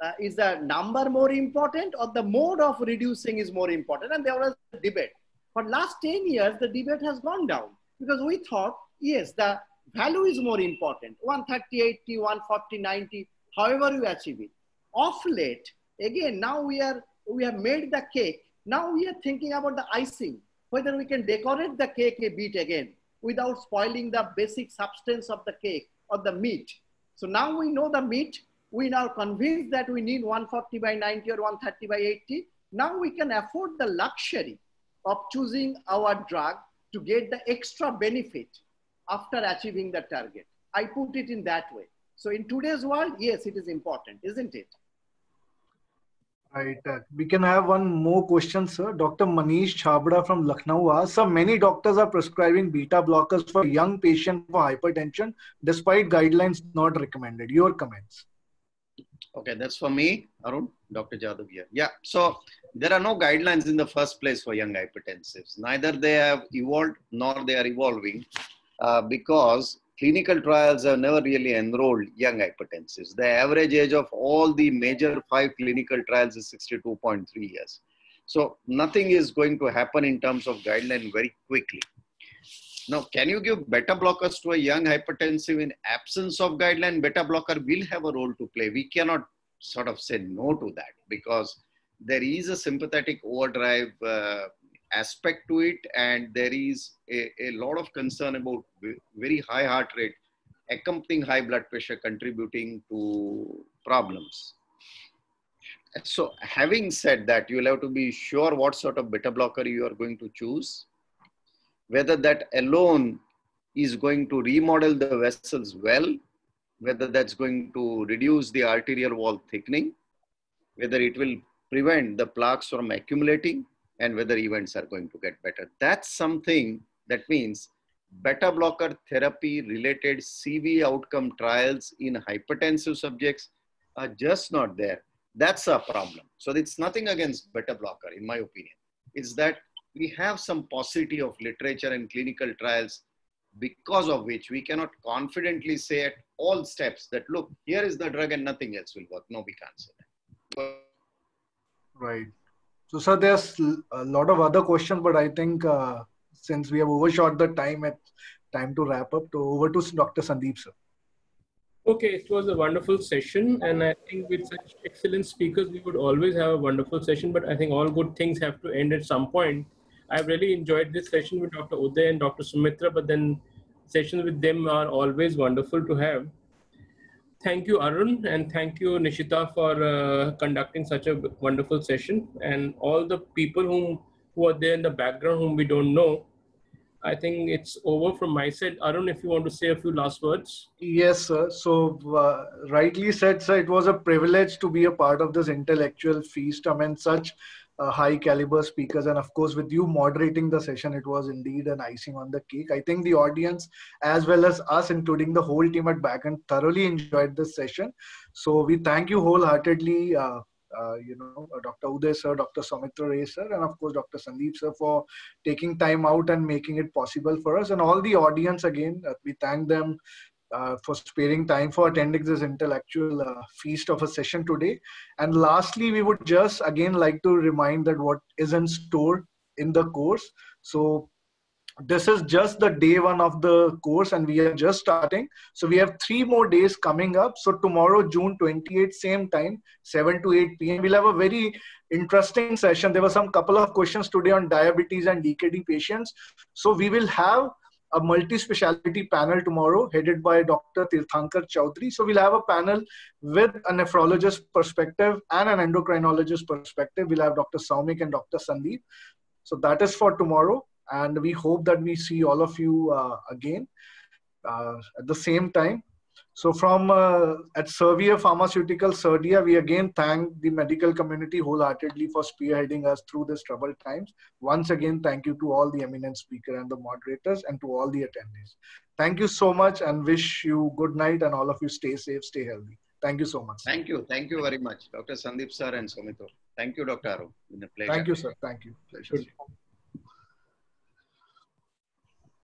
uh, is the number more important or the mode of reducing is more important. And there was a debate. For last ten years, the debate has gone down because we thought, yes, the value is more important. one thirty, eighty, one forty, ninety, however you achieve it. Off late, again, now we, are, we have made the cake. Now we are thinking about the icing, whether we can decorate the cake a bit again without spoiling the basic substance of the cake or the meat. So now we know the meat. We now convinced that we need one forty by ninety or one thirty by eighty. Now we can afford the luxury of choosing our drug to get the extra benefit after achieving the target. I put it in that way. So in today's world, yes, it is important, isn't it? Right. Uh, we can have one more question, sir. Doctor Manish Chabra from Lucknow asks, sir, many doctors are prescribing beta blockers for young patients for hypertension, despite guidelines not recommended. Your comments. Okay, that's for me, Arun. Doctor Jadhav here. Yeah, so there are no guidelines in the first place for young hypertensives. Neither they have evolved nor they are evolving uh, because clinical trials have never really enrolled young hypertensives. The average age of all the major five clinical trials is sixty-two point three years. So nothing is going to happen in terms of guideline very quickly. Now, can you give beta blockers to a young hypertensive in absence of guideline? Beta blocker will have a role to play. We cannot sort of say no to that because there is a sympathetic overdrive uh, aspect to it, and there is a, a lot of concern about very high heart rate accompanying high blood pressure contributing to problems. So having said that, you'll have to be sure what sort of beta blocker you are going to choose, whether that alone is going to remodel the vessels well, whether that's going to reduce the arterial wall thickening, whether it will prevent the plaques from accumulating, and whether events are going to get better. That's something that means beta blocker therapy related C V outcome trials in hypertensive subjects are just not there. That's a problem. So it's nothing against beta blocker, in my opinion. It's that we have some paucity of literature and clinical trials because of which we cannot confidently say at all steps that, look, here is the drug and nothing else will work. No, we can't say that. Right. So, sir, there's a lot of other questions, but I think uh, since we have overshot the time, it's time to wrap up. So, over to Doctor Sandeep, sir. Okay, it was a wonderful session. And I think with such excellent speakers, we would always have a wonderful session. But I think all good things have to end at some point. I've really enjoyed this session with Doctor Uday and Doctor Saumitra, but then sessions with them are always wonderful to have. Thank you, Arun, and thank you, Nishita, for uh, conducting such a wonderful session. And all the people whom, who are there in the background whom we don't know, I think it's over from my side. Arun, if you want to say a few last words. Yes, sir. So uh, rightly said, sir, it was a privilege to be a part of this intellectual feast. I mean, such uh, high caliber speakers. And of course, with you moderating the session, it was indeed an icing on the cake. I think the audience, as well as us, including the whole team at back end, thoroughly enjoyed this session. So we thank you wholeheartedly, uh, uh, you know, Doctor Uday sir, Doctor Saumitra Ray sir, and of course Doctor Sandeep sir for taking time out and making it possible for us, and all the audience again. Uh, we thank them uh, for sparing time for attending this intellectual uh, feast of a session today. And lastly, we would just again like to remind that what is in store in the course. So this is just the day one of the course and we are just starting. So we have three more days coming up. So tomorrow, June twenty-eighth, same time, seven to eight P M, we'll have a very interesting session. There were some couple of questions today on diabetes and D K D patients. So we will have a multi-speciality panel tomorrow headed by Doctor Tirthankar Chaudhary. So we'll have a panel with a nephrologist perspective and an endocrinologist perspective. We'll have Doctor Soumik and Doctor Sandeep. So that is for tomorrow. And we hope that we see all of you uh, again uh, at the same time. So from uh, at Servier Pharmaceutical Serdia, we again thank the medical community wholeheartedly for spearheading us through this troubled times. Once again, thank you to all the eminent speaker and the moderators and to all the attendees. Thank you so much and wish you good night, and all of you stay safe, stay healthy. Thank you so much. Thank you. Thank you very much, Doctor Sandeep sir and Soumitra. Thank you, Doctor Arun. Thank you, sir. Thank you. Pleasure.